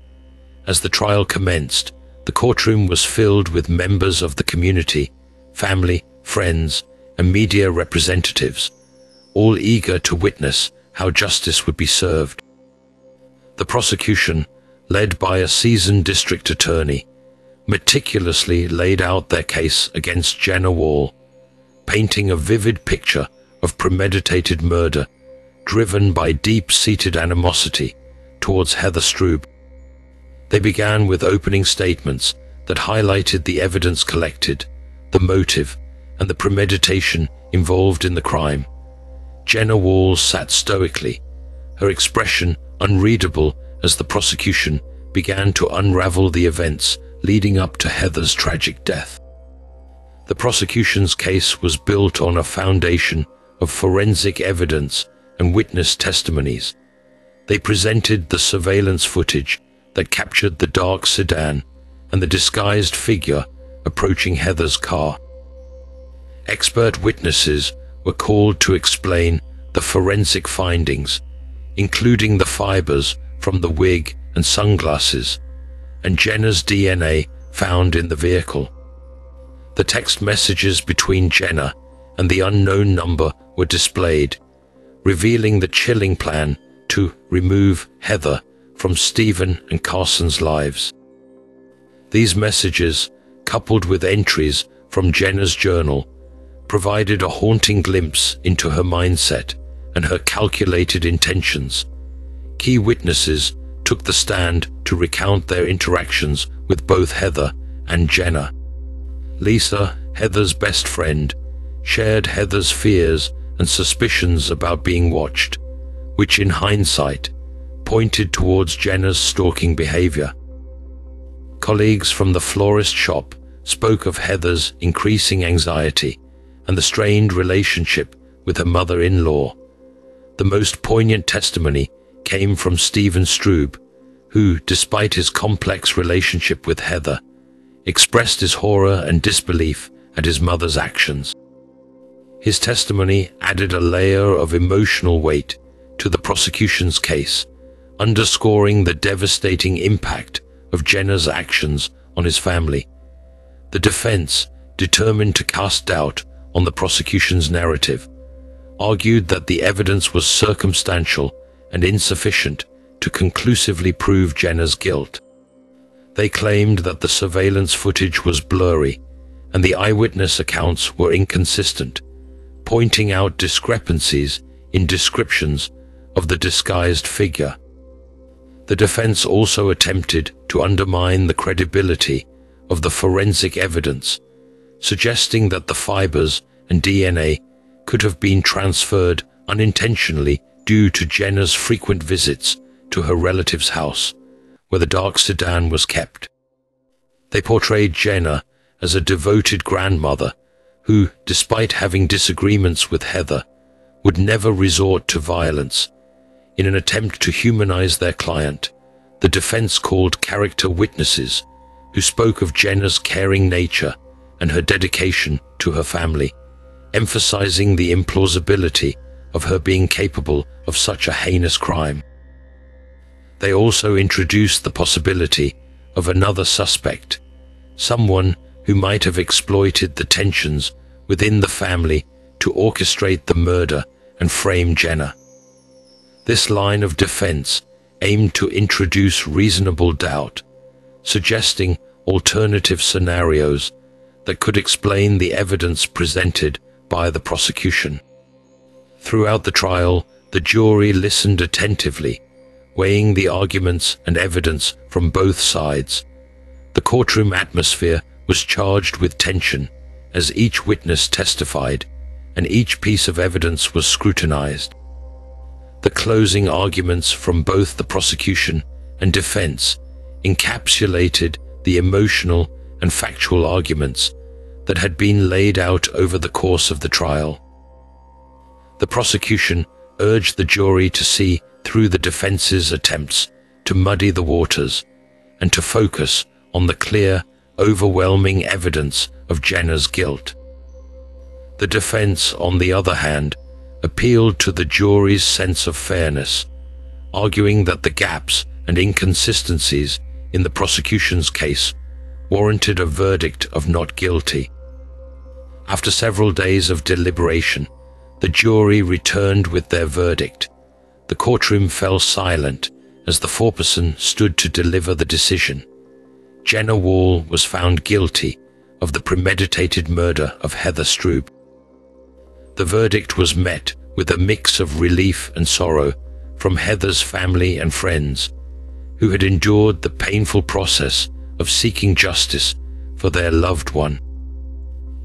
As the trial commenced, the courtroom was filled with members of the community, family, friends, and media representatives, all eager to witness how justice would be served. The prosecution, led by a seasoned district attorney, meticulously laid out their case against Jenna Wall, painting a vivid picture of premeditated murder driven by deep-seated animosity towards Heather Strube. They began with opening statements that highlighted the evidence collected, the motive, and the premeditation involved in the crime. Jenna Wall sat stoically, her expression unreadable as the prosecution began to unravel the events leading up to Heather's tragic death. The prosecution's case was built on a foundation of forensic evidence and witness testimonies. They presented the surveillance footage that captured the dark sedan and the disguised figure approaching Heather's car. Expert witnesses were called to explain the forensic findings, including the fibers from the wig and sunglasses, and Jenna's DNA found in the vehicle. The text messages between Jenna and the unknown number were displayed, revealing the chilling plan to remove Heather from Stephen and Carson's lives. These messages, coupled with entries from Jenna's journal, provided a haunting glimpse into her mindset and her calculated intentions. Key witnesses took the stand to recount their interactions with both Heather and Jenna. Lisa, Heather's best friend, shared Heather's fears and suspicions about being watched, which in hindsight pointed towards Jenna's stalking behavior. Colleagues from the florist shop spoke of Heather's increasing anxiety and the strained relationship with her mother-in-law. The most poignant testimony came from Stephen Strube, who, despite his complex relationship with Heather, expressed his horror and disbelief at his mother's actions. His testimony added a layer of emotional weight to the prosecution's case, underscoring the devastating impact of Jenna's actions on his family. The defense, determined to cast doubt on the prosecution's narrative, argued that the evidence was circumstantial and insufficient to conclusively prove Jenna's guilt. They claimed that the surveillance footage was blurry and the eyewitness accounts were inconsistent, pointing out discrepancies in descriptions of the disguised figure. The defense also attempted to undermine the credibility of the forensic evidence, suggesting that the fibers and DNA could have been transferred unintentionally due to Jenna's frequent visits to her relative's house, where the dark sedan was kept. They portrayed Jenna as a devoted grandmother who, despite having disagreements with Heather, would never resort to violence. In an attempt to humanize their client, the defense called character witnesses who spoke of Jenna's caring nature and her dedication to her family, emphasizing the implausibility of her being capable of such a heinous crime. They also introduced the possibility of another suspect, someone who might have exploited the tensions within the family to orchestrate the murder and frame Jenna. This line of defense aimed to introduce reasonable doubt, suggesting alternative scenarios that could explain the evidence presented by the prosecution. Throughout the trial, the jury listened attentively, weighing the arguments and evidence from both sides. The courtroom atmosphere was charged with tension as each witness testified and each piece of evidence was scrutinized. The closing arguments from both the prosecution and defense encapsulated the emotional and factual arguments that had been laid out over the course of the trial. The prosecution urged the jury to see through the defense's attempts to muddy the waters and to focus on the clear, overwhelming evidence of Jenna's guilt. The defense, on the other hand, appealed to the jury's sense of fairness, arguing that the gaps and inconsistencies in the prosecution's case warranted a verdict of not guilty. After several days of deliberation, the jury returned with their verdict. The courtroom fell silent as the foreperson stood to deliver the decision. Jenna Wall was found guilty of the premeditated murder of Heather Strube. The verdict was met with a mix of relief and sorrow from Heather's family and friends, who had endured the painful process of seeking justice for their loved one.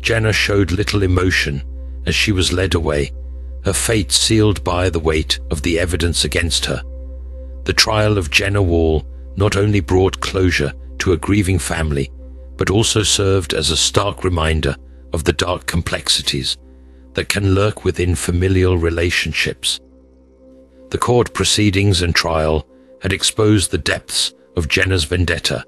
Jenna showed little emotion as she was led away, her fate sealed by the weight of the evidence against her. The trial of Jenna Wall not only brought closure to a grieving family, but also served as a stark reminder of the dark complexities that can lurk within familial relationships. The court proceedings and trial had exposed the depths of Jenna's vendetta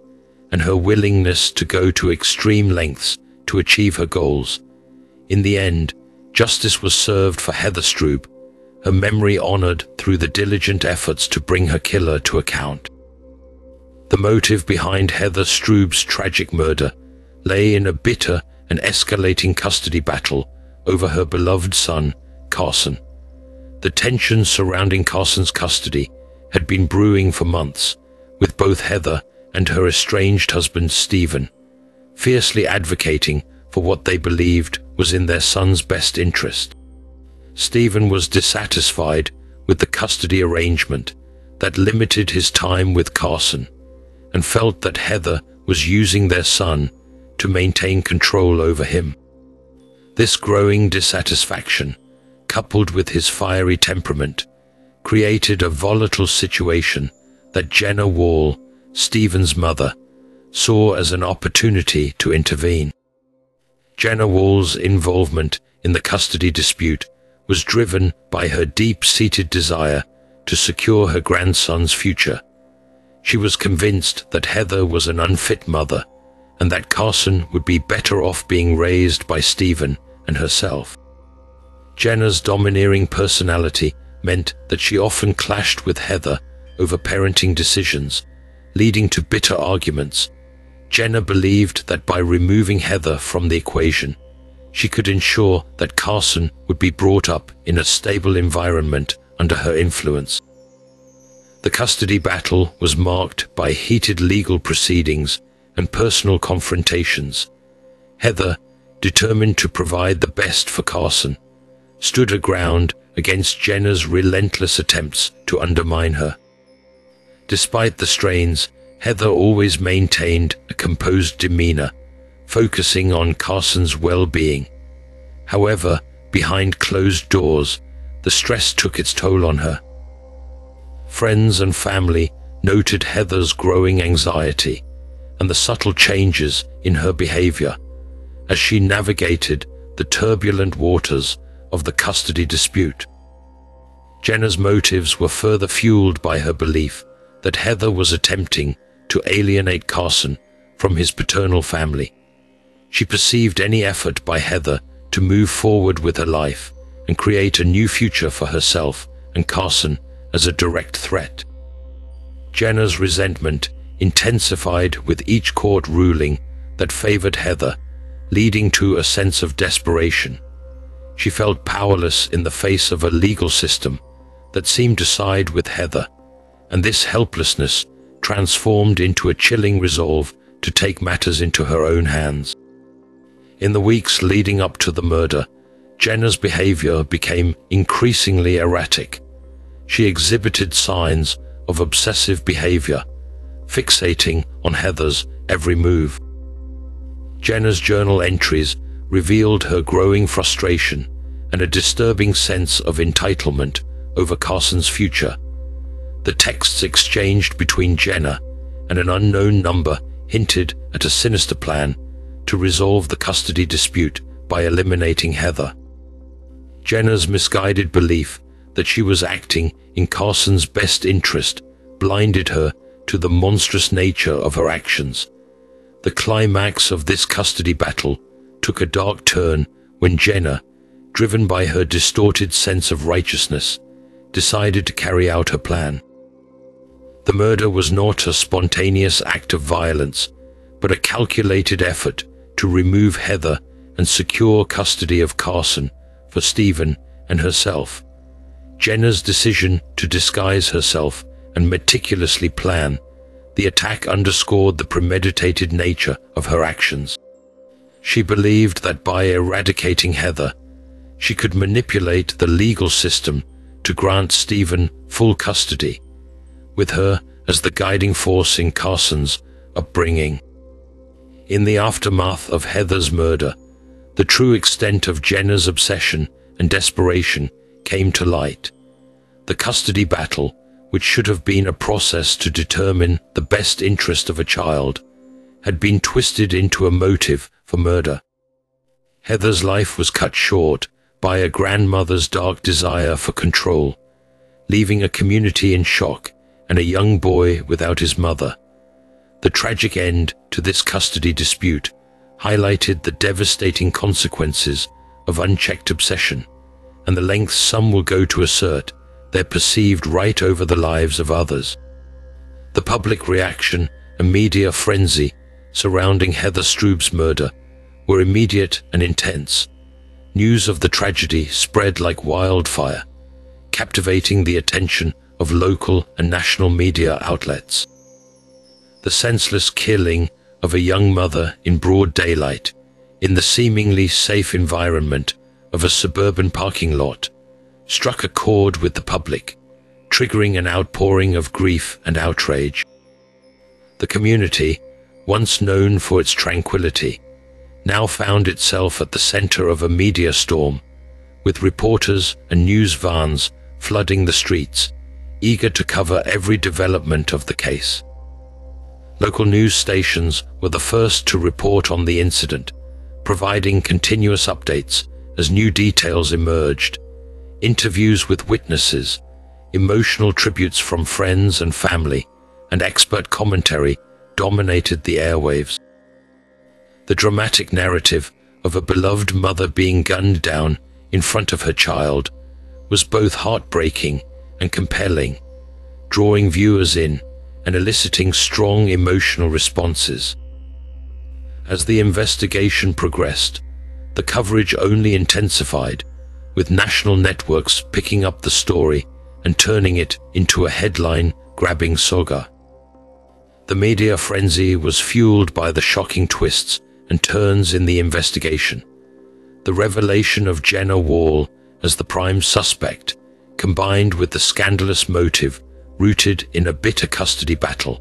and her willingness to go to extreme lengths to achieve her goals. In the end, justice was served for Heather Strube, her memory honored through the diligent efforts to bring her killer to account. The motive behind Heather Strube's tragic murder lay in a bitter and escalating custody battle over her beloved son, Carson. The tension surrounding Carson's custody had been brewing for months, with both Heather and her estranged husband, Stephen, fiercely advocating for what they believed was in their son's best interest. Stephen was dissatisfied with the custody arrangement that limited his time with Carson and felt that Heather was using their son to maintain control over him. This growing dissatisfaction, coupled with his fiery temperament, created a volatile situation that Jenna Wall, Stephen's mother, saw as an opportunity to intervene. Jenna Wall's involvement in the custody dispute was driven by her deep-seated desire to secure her grandson's future. She was convinced that Heather was an unfit mother and that Carson would be better off being raised by Stephen and herself. Jenna's domineering personality meant that she often clashed with Heather over parenting decisions, leading to bitter arguments. Jenna believed that by removing Heather from the equation, she could ensure that Carson would be brought up in a stable environment under her influence. The custody battle was marked by heated legal proceedings and personal confrontations. Heather, determined to provide the best for Carson, stood her ground against Jenna's relentless attempts to undermine her. Despite the strains, Heather always maintained a composed demeanor, focusing on Carson's well-being. However, behind closed doors, the stress took its toll on her. Friends and family noted Heather's growing anxiety and the subtle changes in her behavior as she navigated the turbulent waters of the custody dispute. Jenna's motives were further fueled by her belief that Heather was attempting to alienate Carson from his paternal family. She perceived any effort by Heather to move forward with her life and create a new future for herself and Carson as a direct threat. Jenna's resentment intensified with each court ruling that favored Heather, leading to a sense of desperation. She felt powerless in the face of a legal system that seemed to side with Heather, and this helplessness transformed into a chilling resolve to take matters into her own hands. In the weeks leading up to the murder, Jenna's behavior became increasingly erratic. She exhibited signs of obsessive behavior, fixating on Heather's every move. Jenna's journal entries revealed her growing frustration and a disturbing sense of entitlement over Carson's future. The texts exchanged between Jenna and an unknown number hinted at a sinister plan to resolve the custody dispute by eliminating Heather. Jenna's misguided belief that she was acting in Carson's best interest blinded her to the monstrous nature of her actions. The climax of this custody battle took a dark turn when Jenna, driven by her distorted sense of righteousness, decided to carry out her plan. The murder was not a spontaneous act of violence, but a calculated effort to remove Heather and secure custody of Carson for Stephen and herself. Jenna's decision to disguise herself and meticulously plan the attack underscored the premeditated nature of her actions. She believed that by eradicating Heather, she could manipulate the legal system to grant Stephen full custody, with her as the guiding force in Carson's upbringing. In the aftermath of Heather's murder, the true extent of Jenna's obsession and desperation came to light. The custody battle, which should have been a process to determine the best interest of a child, had been twisted into a motive for murder. Heather's life was cut short by a grandmother's dark desire for control, leaving a community in shock and a young boy without his mother. The tragic end to this custody dispute highlighted the devastating consequences of unchecked obsession and the lengths some will go to assert their perceived right over the lives of others. The public reaction and media frenzy surrounding Heather Strube's murder were immediate and intense. News of the tragedy spread like wildfire, captivating the attention of local and national media outlets. The senseless killing of a young mother in broad daylight, in the seemingly safe environment of a suburban parking lot, struck a chord with the public, triggering an outpouring of grief and outrage. The community, once known for its tranquility, now found itself at the center of a media storm, with reporters and news vans flooding the streets, eager to cover every development of the case. Local news stations were the first to report on the incident, providing continuous updates as new details emerged. Interviews with witnesses, emotional tributes from friends and family, and expert commentary dominated the airwaves. The dramatic narrative of a beloved mother being gunned down in front of her child was both heartbreaking and compelling, drawing viewers in and eliciting strong emotional responses. As the investigation progressed, the coverage only intensified, with national networks picking up the story and turning it into a headline-grabbing saga. The media frenzy was fueled by the shocking twists and turns in the investigation. The revelation of Jenna Wall as the prime suspect, combined with the scandalous motive rooted in a bitter custody battle,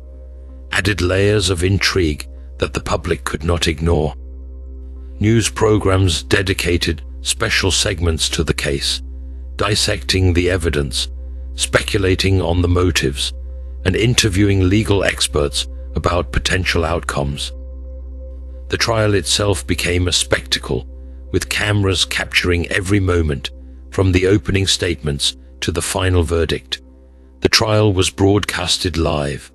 added layers of intrigue that the public could not ignore. News programs dedicated special segments to the case, dissecting the evidence, speculating on the motives, and interviewing legal experts about potential outcomes. The trial itself became a spectacle, with cameras capturing every moment, from the opening statements to the final verdict. The trial was broadcasted live,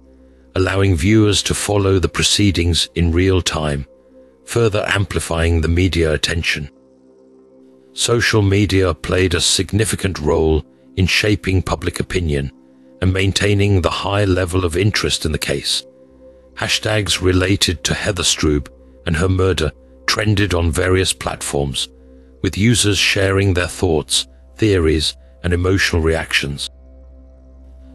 allowing viewers to follow the proceedings in real time, further amplifying the media attention. Social media played a significant role in shaping public opinion and maintaining the high level of interest in the case. Hashtags related to Heather Strube and her murder trended on various platforms, with users sharing their thoughts, theories, and emotional reactions.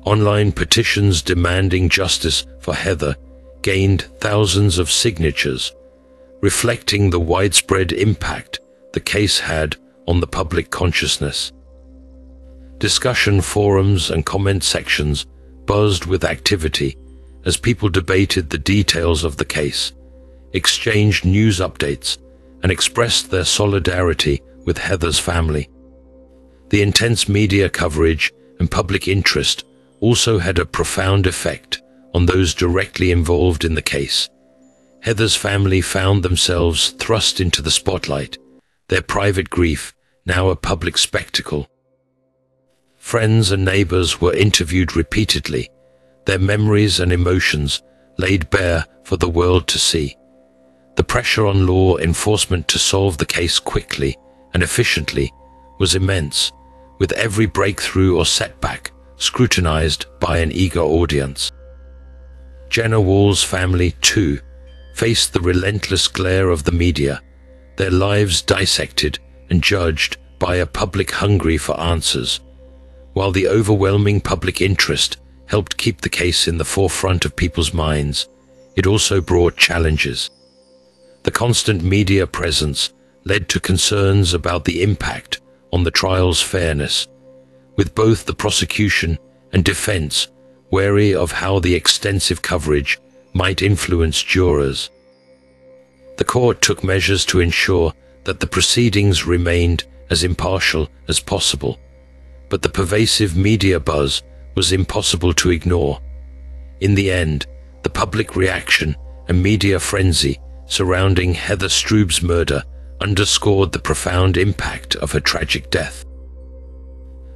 Online petitions demanding justice for Heather gained thousands of signatures, reflecting the widespread impact the case had on the public consciousness. Discussion forums and comment sections buzzed with activity as people debated the details of the case, exchanged news updates, and expressed their solidarity with Heather's family. The intense media coverage and public interest also had a profound effect on those directly involved in the case. Heather's family found themselves thrust into the spotlight, their private grief now a public spectacle. Friends and neighbors were interviewed repeatedly, their memories and emotions laid bare for the world to see. The pressure on law enforcement to solve the case quickly and efficiently was immense, with every breakthrough or setback scrutinized by an eager audience. Jenna Wall's family, too, faced the relentless glare of the media, their lives dissected and judged by a public hungry for answers. While the overwhelming public interest helped keep the case in the forefront of people's minds, it also brought challenges. The constant media presence led to concerns about the impact on the trial's fairness, with both the prosecution and defense wary of how the extensive coverage might influence jurors. The court took measures to ensure that the proceedings remained as impartial as possible, but the pervasive media buzz was impossible to ignore. In the end, the public reaction and media frenzy surrounding Heather Strube's murder underscored the profound impact of her tragic death.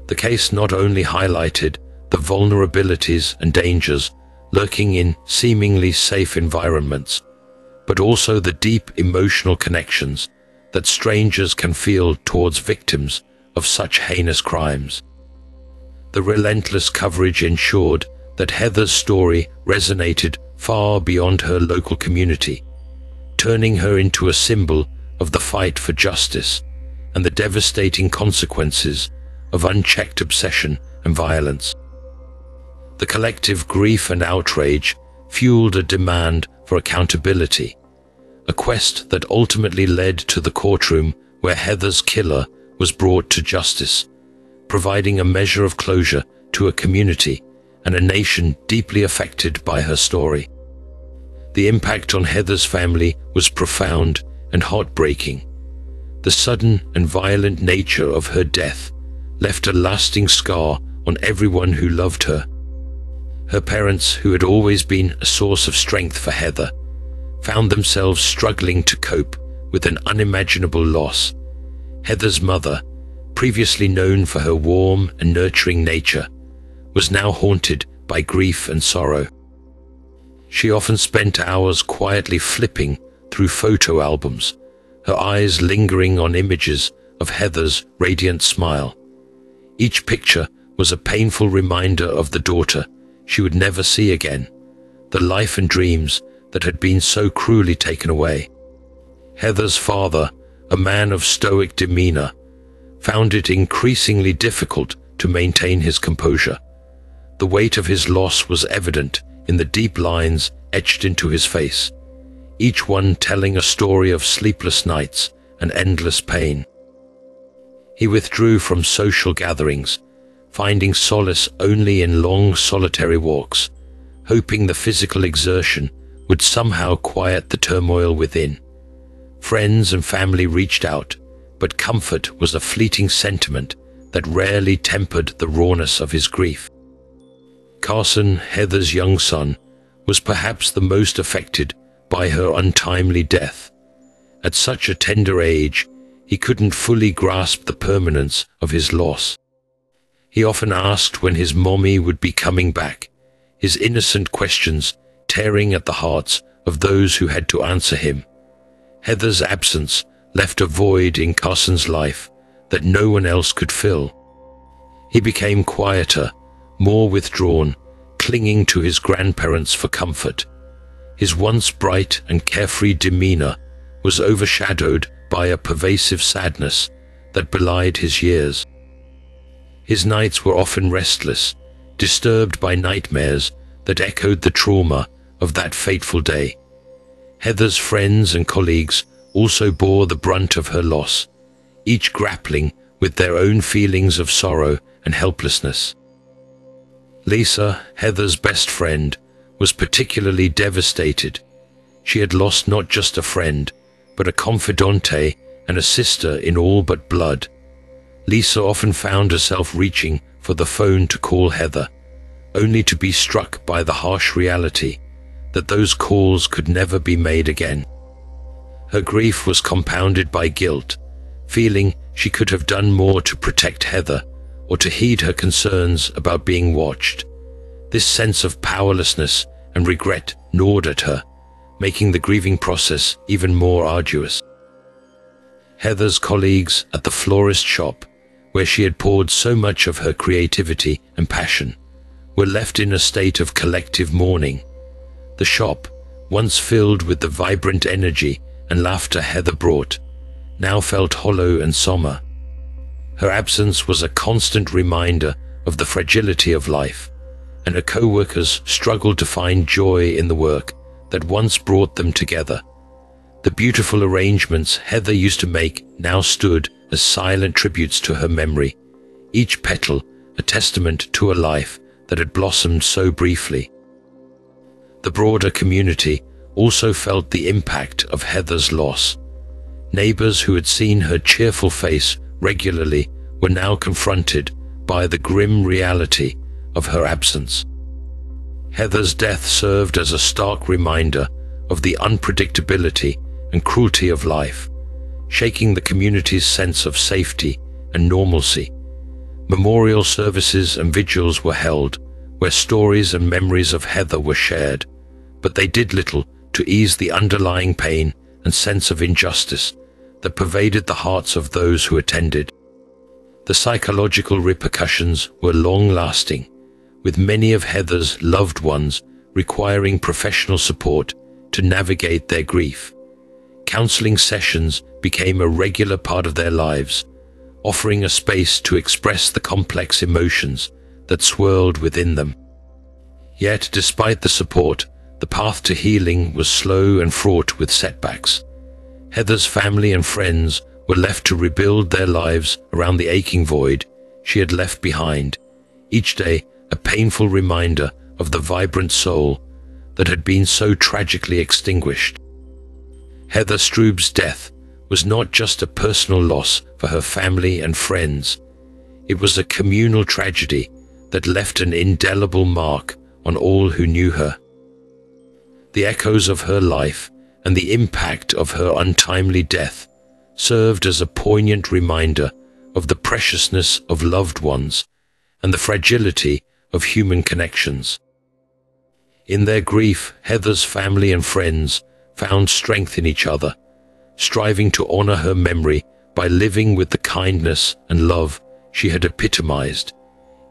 The case not only highlighted the vulnerabilities and dangers lurking in seemingly safe environments, but also the deep emotional connections that strangers can feel towards victims of such heinous crimes. The relentless coverage ensured that Heather's story resonated far beyond her local community, turning her into a symbol of the fight for justice and the devastating consequences of unchecked obsession and violence. The collective grief and outrage fueled a demand for accountability, a quest that ultimately led to the courtroom where Heather's killer was brought to justice, providing a measure of closure to a community and a nation deeply affected by her story. The impact on Heather's family was profound and heartbreaking. The sudden and violent nature of her death left a lasting scar on everyone who loved her. Her parents, who had always been a source of strength for Heather, found themselves struggling to cope with an unimaginable loss. Heather's mother, previously known for her warm and nurturing nature, was now haunted by grief and sorrow. She often spent hours quietly flipping through photo albums, her eyes lingering on images of Heather's radiant smile. Each picture was a painful reminder of the daughter she would never see again, the life and dreams that had been so cruelly taken away. Heather's father, a man of stoic demeanor, found it increasingly difficult to maintain his composure. The weight of his loss was evident in the deep lines etched into his face, each one telling a story of sleepless nights and endless pain. He withdrew from social gatherings, finding solace only in long solitary walks, hoping the physical exertion would somehow quiet the turmoil within. Friends and family reached out, but comfort was a fleeting sentiment that rarely tempered the rawness of his grief. Carson, Heather's young son, was perhaps the most affected by her untimely death. At such a tender age, he couldn't fully grasp the permanence of his loss. He often asked when his mommy would be coming back, his innocent questions tearing at the hearts of those who had to answer him. Heather's absence left a void in Carson's life that no one else could fill. He became quieter, more withdrawn, clinging to his grandparents for comfort. His once bright and carefree demeanor was overshadowed by a pervasive sadness that belied his years. His nights were often restless, disturbed by nightmares that echoed the trauma of that fateful day. Heather's friends and colleagues also bore the brunt of her loss, each grappling with their own feelings of sorrow and helplessness. Lisa, Heather's best friend, was particularly devastated. She had lost not just a friend, but a confidante and a sister in all but blood. Lisa often found herself reaching for the phone to call Heather, only to be struck by the harsh reality that those calls could never be made again. Her grief was compounded by guilt, feeling she could have done more to protect Heather or to heed her concerns about being watched. This sense of powerlessness and regret gnawed at her, making the grieving process even more arduous. Heather's colleagues at the florist shop, where she had poured so much of her creativity and passion, were left in a state of collective mourning. The shop, once filled with the vibrant energy and laughter Heather brought, now felt hollow and somber. Her absence was a constant reminder of the fragility of life, and her co-workers struggled to find joy in the work that once brought them together. The beautiful arrangements Heather used to make now stood as silent tributes to her memory, each petal a testament to a life that had blossomed so briefly. The broader community also felt the impact of Heather's loss. Neighbors who had seen her cheerful face regularly were now confronted by the grim reality of her absence. Heather's death served as a stark reminder of the unpredictability and cruelty of life, shaking the community's sense of safety and normalcy. Memorial services and vigils were held, where stories and memories of Heather were shared, but they did little to ease the underlying pain and sense of injustice that pervaded the hearts of those who attended. The psychological repercussions were long-lasting, with many of Heather's loved ones requiring professional support to navigate their grief. Counseling sessions became a regular part of their lives, offering a space to express the complex emotions that swirled within them. Yet, despite the support, the path to healing was slow and fraught with setbacks. Heather's family and friends were left to rebuild their lives around the aching void she had left behind, each day a painful reminder of the vibrant soul that had been so tragically extinguished. Heather Strube's death was not just a personal loss for her family and friends. It was a communal tragedy that left an indelible mark on all who knew her. The echoes of her life and the impact of her untimely death served as a poignant reminder of the preciousness of loved ones and the fragility of human connections. In their grief, Heather's family and friends found strength in each other, striving to honor her memory by living with the kindness and love she had epitomized,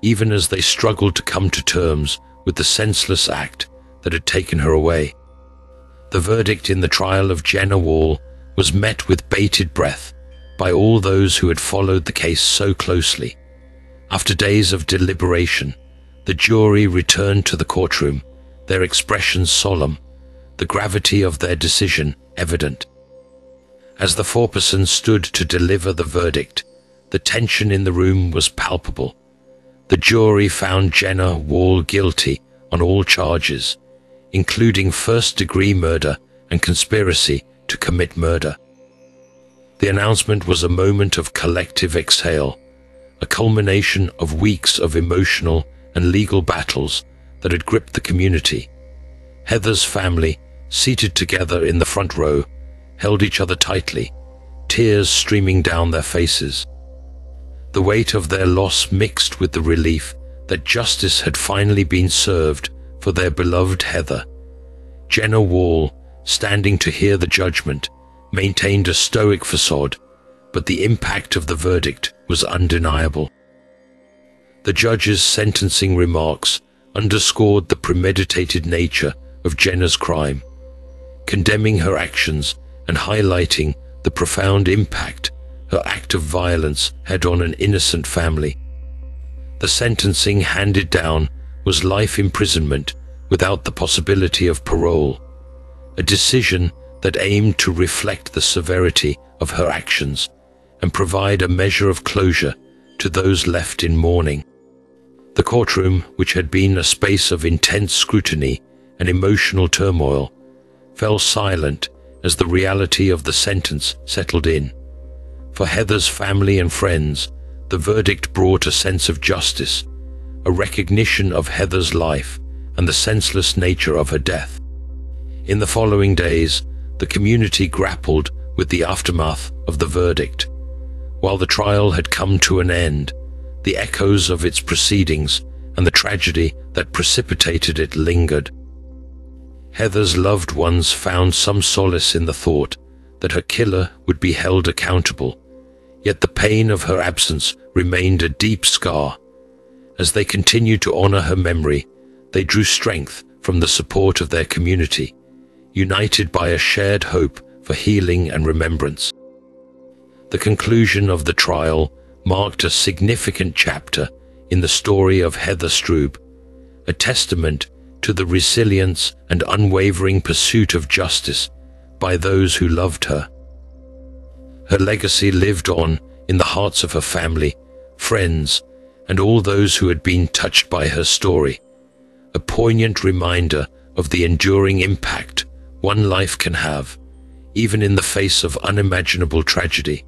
even as they struggled to come to terms with the senseless act that had taken her away. The verdict in the trial of Jenna Wall was met with bated breath by all those who had followed the case so closely. After days of deliberation, the jury returned to the courtroom, their expressions solemn, the gravity of their decision evident. As the foreperson stood to deliver the verdict, the tension in the room was palpable. The jury found Jenna Wall guilty on all charges, including first-degree murder and conspiracy to commit murder. The announcement was a moment of collective exhale, a culmination of weeks of emotional and legal battles that had gripped the community. Heather's family, seated together in the front row, held each other tightly, tears streaming down their faces. The weight of their loss mixed with the relief that justice had finally been served for their beloved Heather. Jenna Wall, standing to hear the judgment, maintained a stoic facade, but the impact of the verdict was undeniable. The judge's sentencing remarks underscored the premeditated nature of Jenna's crime, condemning her actions and highlighting the profound impact her act of violence had on an innocent family. The sentencing handed down was life imprisonment without the possibility of parole, a decision that aimed to reflect the severity of her actions and provide a measure of closure to those left in mourning. The courtroom, which had been a space of intense scrutiny and emotional turmoil, fell silent as the reality of the sentence settled in. For Heather's family and friends, the verdict brought a sense of justice, a recognition of Heather's life and the senseless nature of her death. In the following days, the community grappled with the aftermath of the verdict. While the trial had come to an end, the echoes of its proceedings and the tragedy that precipitated it lingered. Heather's loved ones found some solace in the thought that her killer would be held accountable, yet the pain of her absence remained a deep scar. As they continued to honor her memory, they drew strength from the support of their community, united by a shared hope for healing and remembrance. The conclusion of the trial marked a significant chapter in the story of Heather Strube, a testament to the resilience and unwavering pursuit of justice by those who loved her. Her legacy lived on in the hearts of her family, friends, and all those who had been touched by her story, a poignant reminder of the enduring impact one life can have, even in the face of unimaginable tragedy.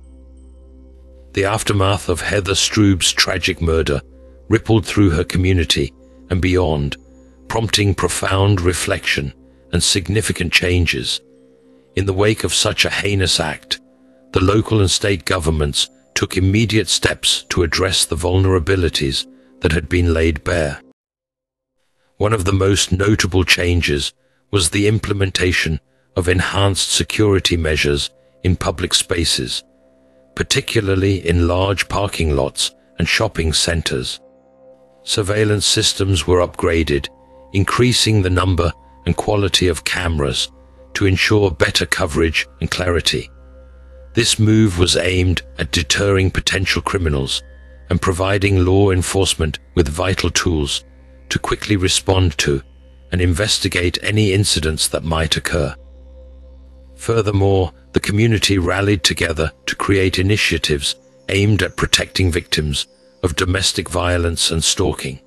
The aftermath of Heather Strube's tragic murder rippled through her community and beyond, prompting profound reflection and significant changes. In the wake of such a heinous act, the local and state governments took immediate steps to address the vulnerabilities that had been laid bare. One of the most notable changes was the implementation of enhanced security measures in public spaces, particularly in large parking lots and shopping centers. Surveillance systems were upgraded, increasing the number and quality of cameras to ensure better coverage and clarity. This move was aimed at deterring potential criminals and providing law enforcement with vital tools to quickly respond to and investigate any incidents that might occur. Furthermore, the community rallied together to create initiatives aimed at protecting victims of domestic violence and stalking.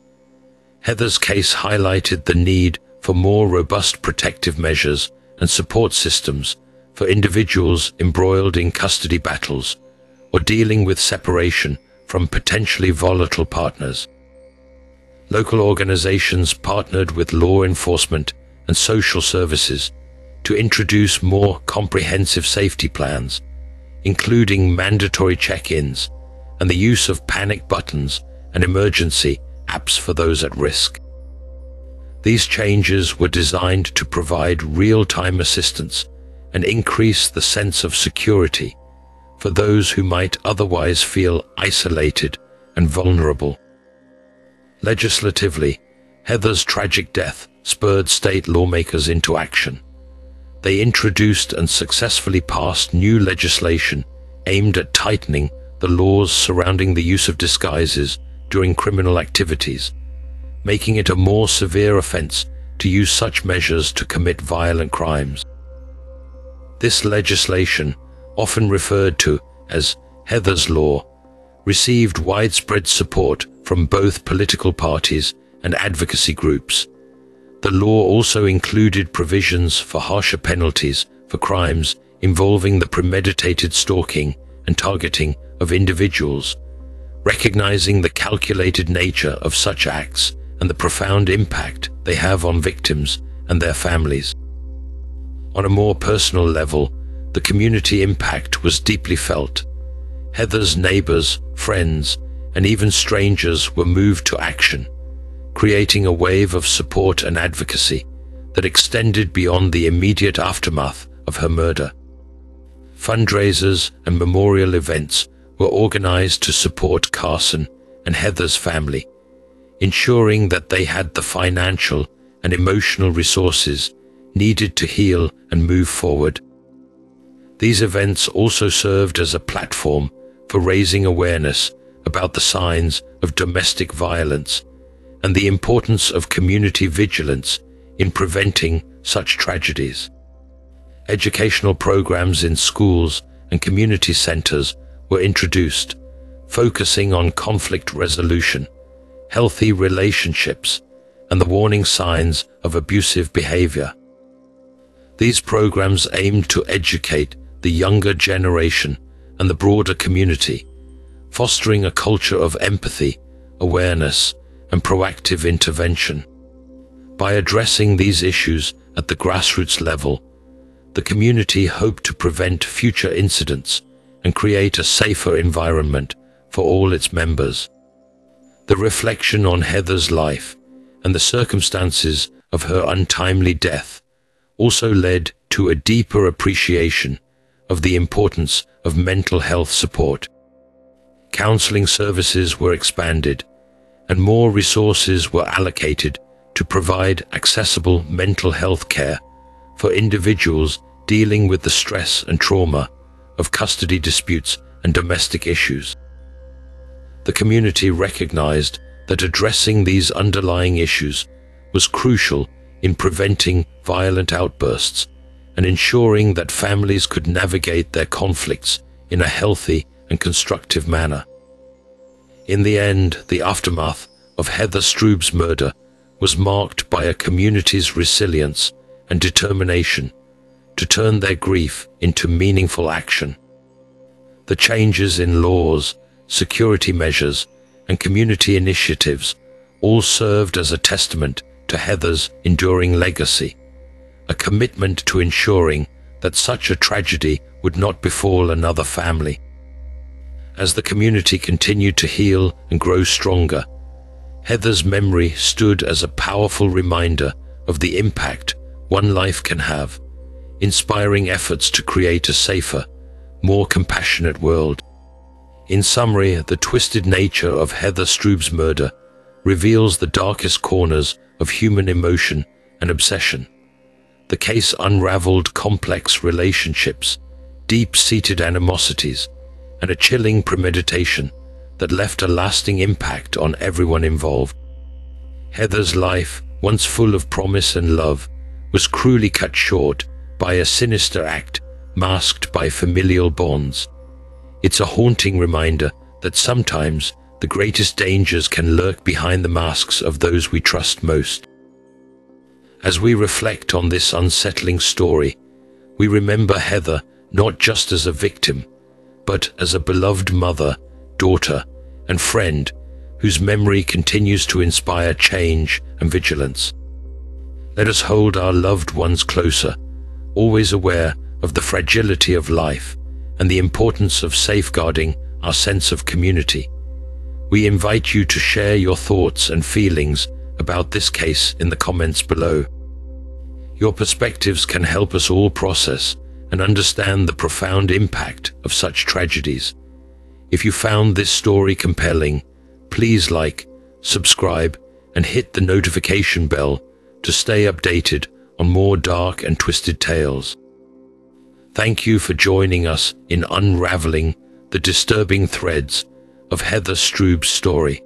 Heather's case highlighted the need for more robust protective measures and support systems for individuals embroiled in custody battles or dealing with separation from potentially volatile partners. Local organizations partnered with law enforcement and social services to introduce more comprehensive safety plans, including mandatory check-ins and the use of panic buttons and emergency apps for those at risk. These changes were designed to provide real-time assistance and increase the sense of security for those who might otherwise feel isolated and vulnerable. Legislatively, Heather's tragic death spurred state lawmakers into action. They introduced and successfully passed new legislation aimed at tightening the laws surrounding the use of disguises during criminal activities, making it a more severe offense to use such measures to commit violent crimes. This legislation, often referred to as Heather's Law, received widespread support from both political parties and advocacy groups. The law also included provisions for harsher penalties for crimes involving the premeditated stalking and targeting of individuals, recognizing the calculated nature of such acts and the profound impact they have on victims and their families. On a more personal level, the community impact was deeply felt. Heather's neighbors, friends, and even strangers were moved to action, creating a wave of support and advocacy that extended beyond the immediate aftermath of her murder. Fundraisers and memorial events were organized to support Carson and Heather's family, ensuring that they had the financial and emotional resources needed to heal and move forward. These events also served as a platform for raising awareness about the signs of domestic violence and the importance of community vigilance in preventing such tragedies. Educational programs in schools and community centers were introduced, focusing on conflict resolution, healthy relationships, and the warning signs of abusive behavior. These programs aimed to educate the younger generation and the broader community, fostering a culture of empathy, awareness, and proactive intervention. By addressing these issues at the grassroots level, the community hoped to prevent future incidents and create a safer environment for all its members. The reflection on Heather's life and the circumstances of her untimely death also led to a deeper appreciation of the importance of mental health support. Counseling services were expanded, and more resources were allocated to provide accessible mental health care for individuals dealing with the stress and trauma of custody disputes and domestic issues. The community recognized that addressing these underlying issues was crucial in preventing violent outbursts and ensuring that families could navigate their conflicts in a healthy and constructive manner. In the end, the aftermath of Heather Strube's murder was marked by a community's resilience and determination to turn their grief into meaningful action. The changes in laws, security measures, and community initiatives all served as a testament to Heather's enduring legacy, a commitment to ensuring that such a tragedy would not befall another family. As the community continued to heal and grow stronger, Heather's memory stood as a powerful reminder of the impact one life can have, inspiring efforts to create a safer, more compassionate world. In summary, the twisted nature of Heather Strube's murder reveals the darkest corners of human emotion and obsession. The case unraveled complex relationships, deep-seated animosities, and a chilling premeditation that left a lasting impact on everyone involved. Heather's life, once full of promise and love, was cruelly cut short by a sinister act masked by familial bonds. It's a haunting reminder that sometimes the greatest dangers can lurk behind the masks of those we trust most. As we reflect on this unsettling story, we remember Heather not just as a victim, but as a beloved mother, daughter, and friend whose memory continues to inspire change and vigilance. Let us hold our loved ones closer, always aware of the fragility of life and the importance of safeguarding our sense of community. We invite you to share your thoughts and feelings about this case in the comments below. Your perspectives can help us all process and understand the profound impact of such tragedies. If you found this story compelling, please like, subscribe, and hit the notification bell to stay updated on more dark and twisted tales. Thank you for joining us in unraveling the disturbing threads of Heather Strube's story.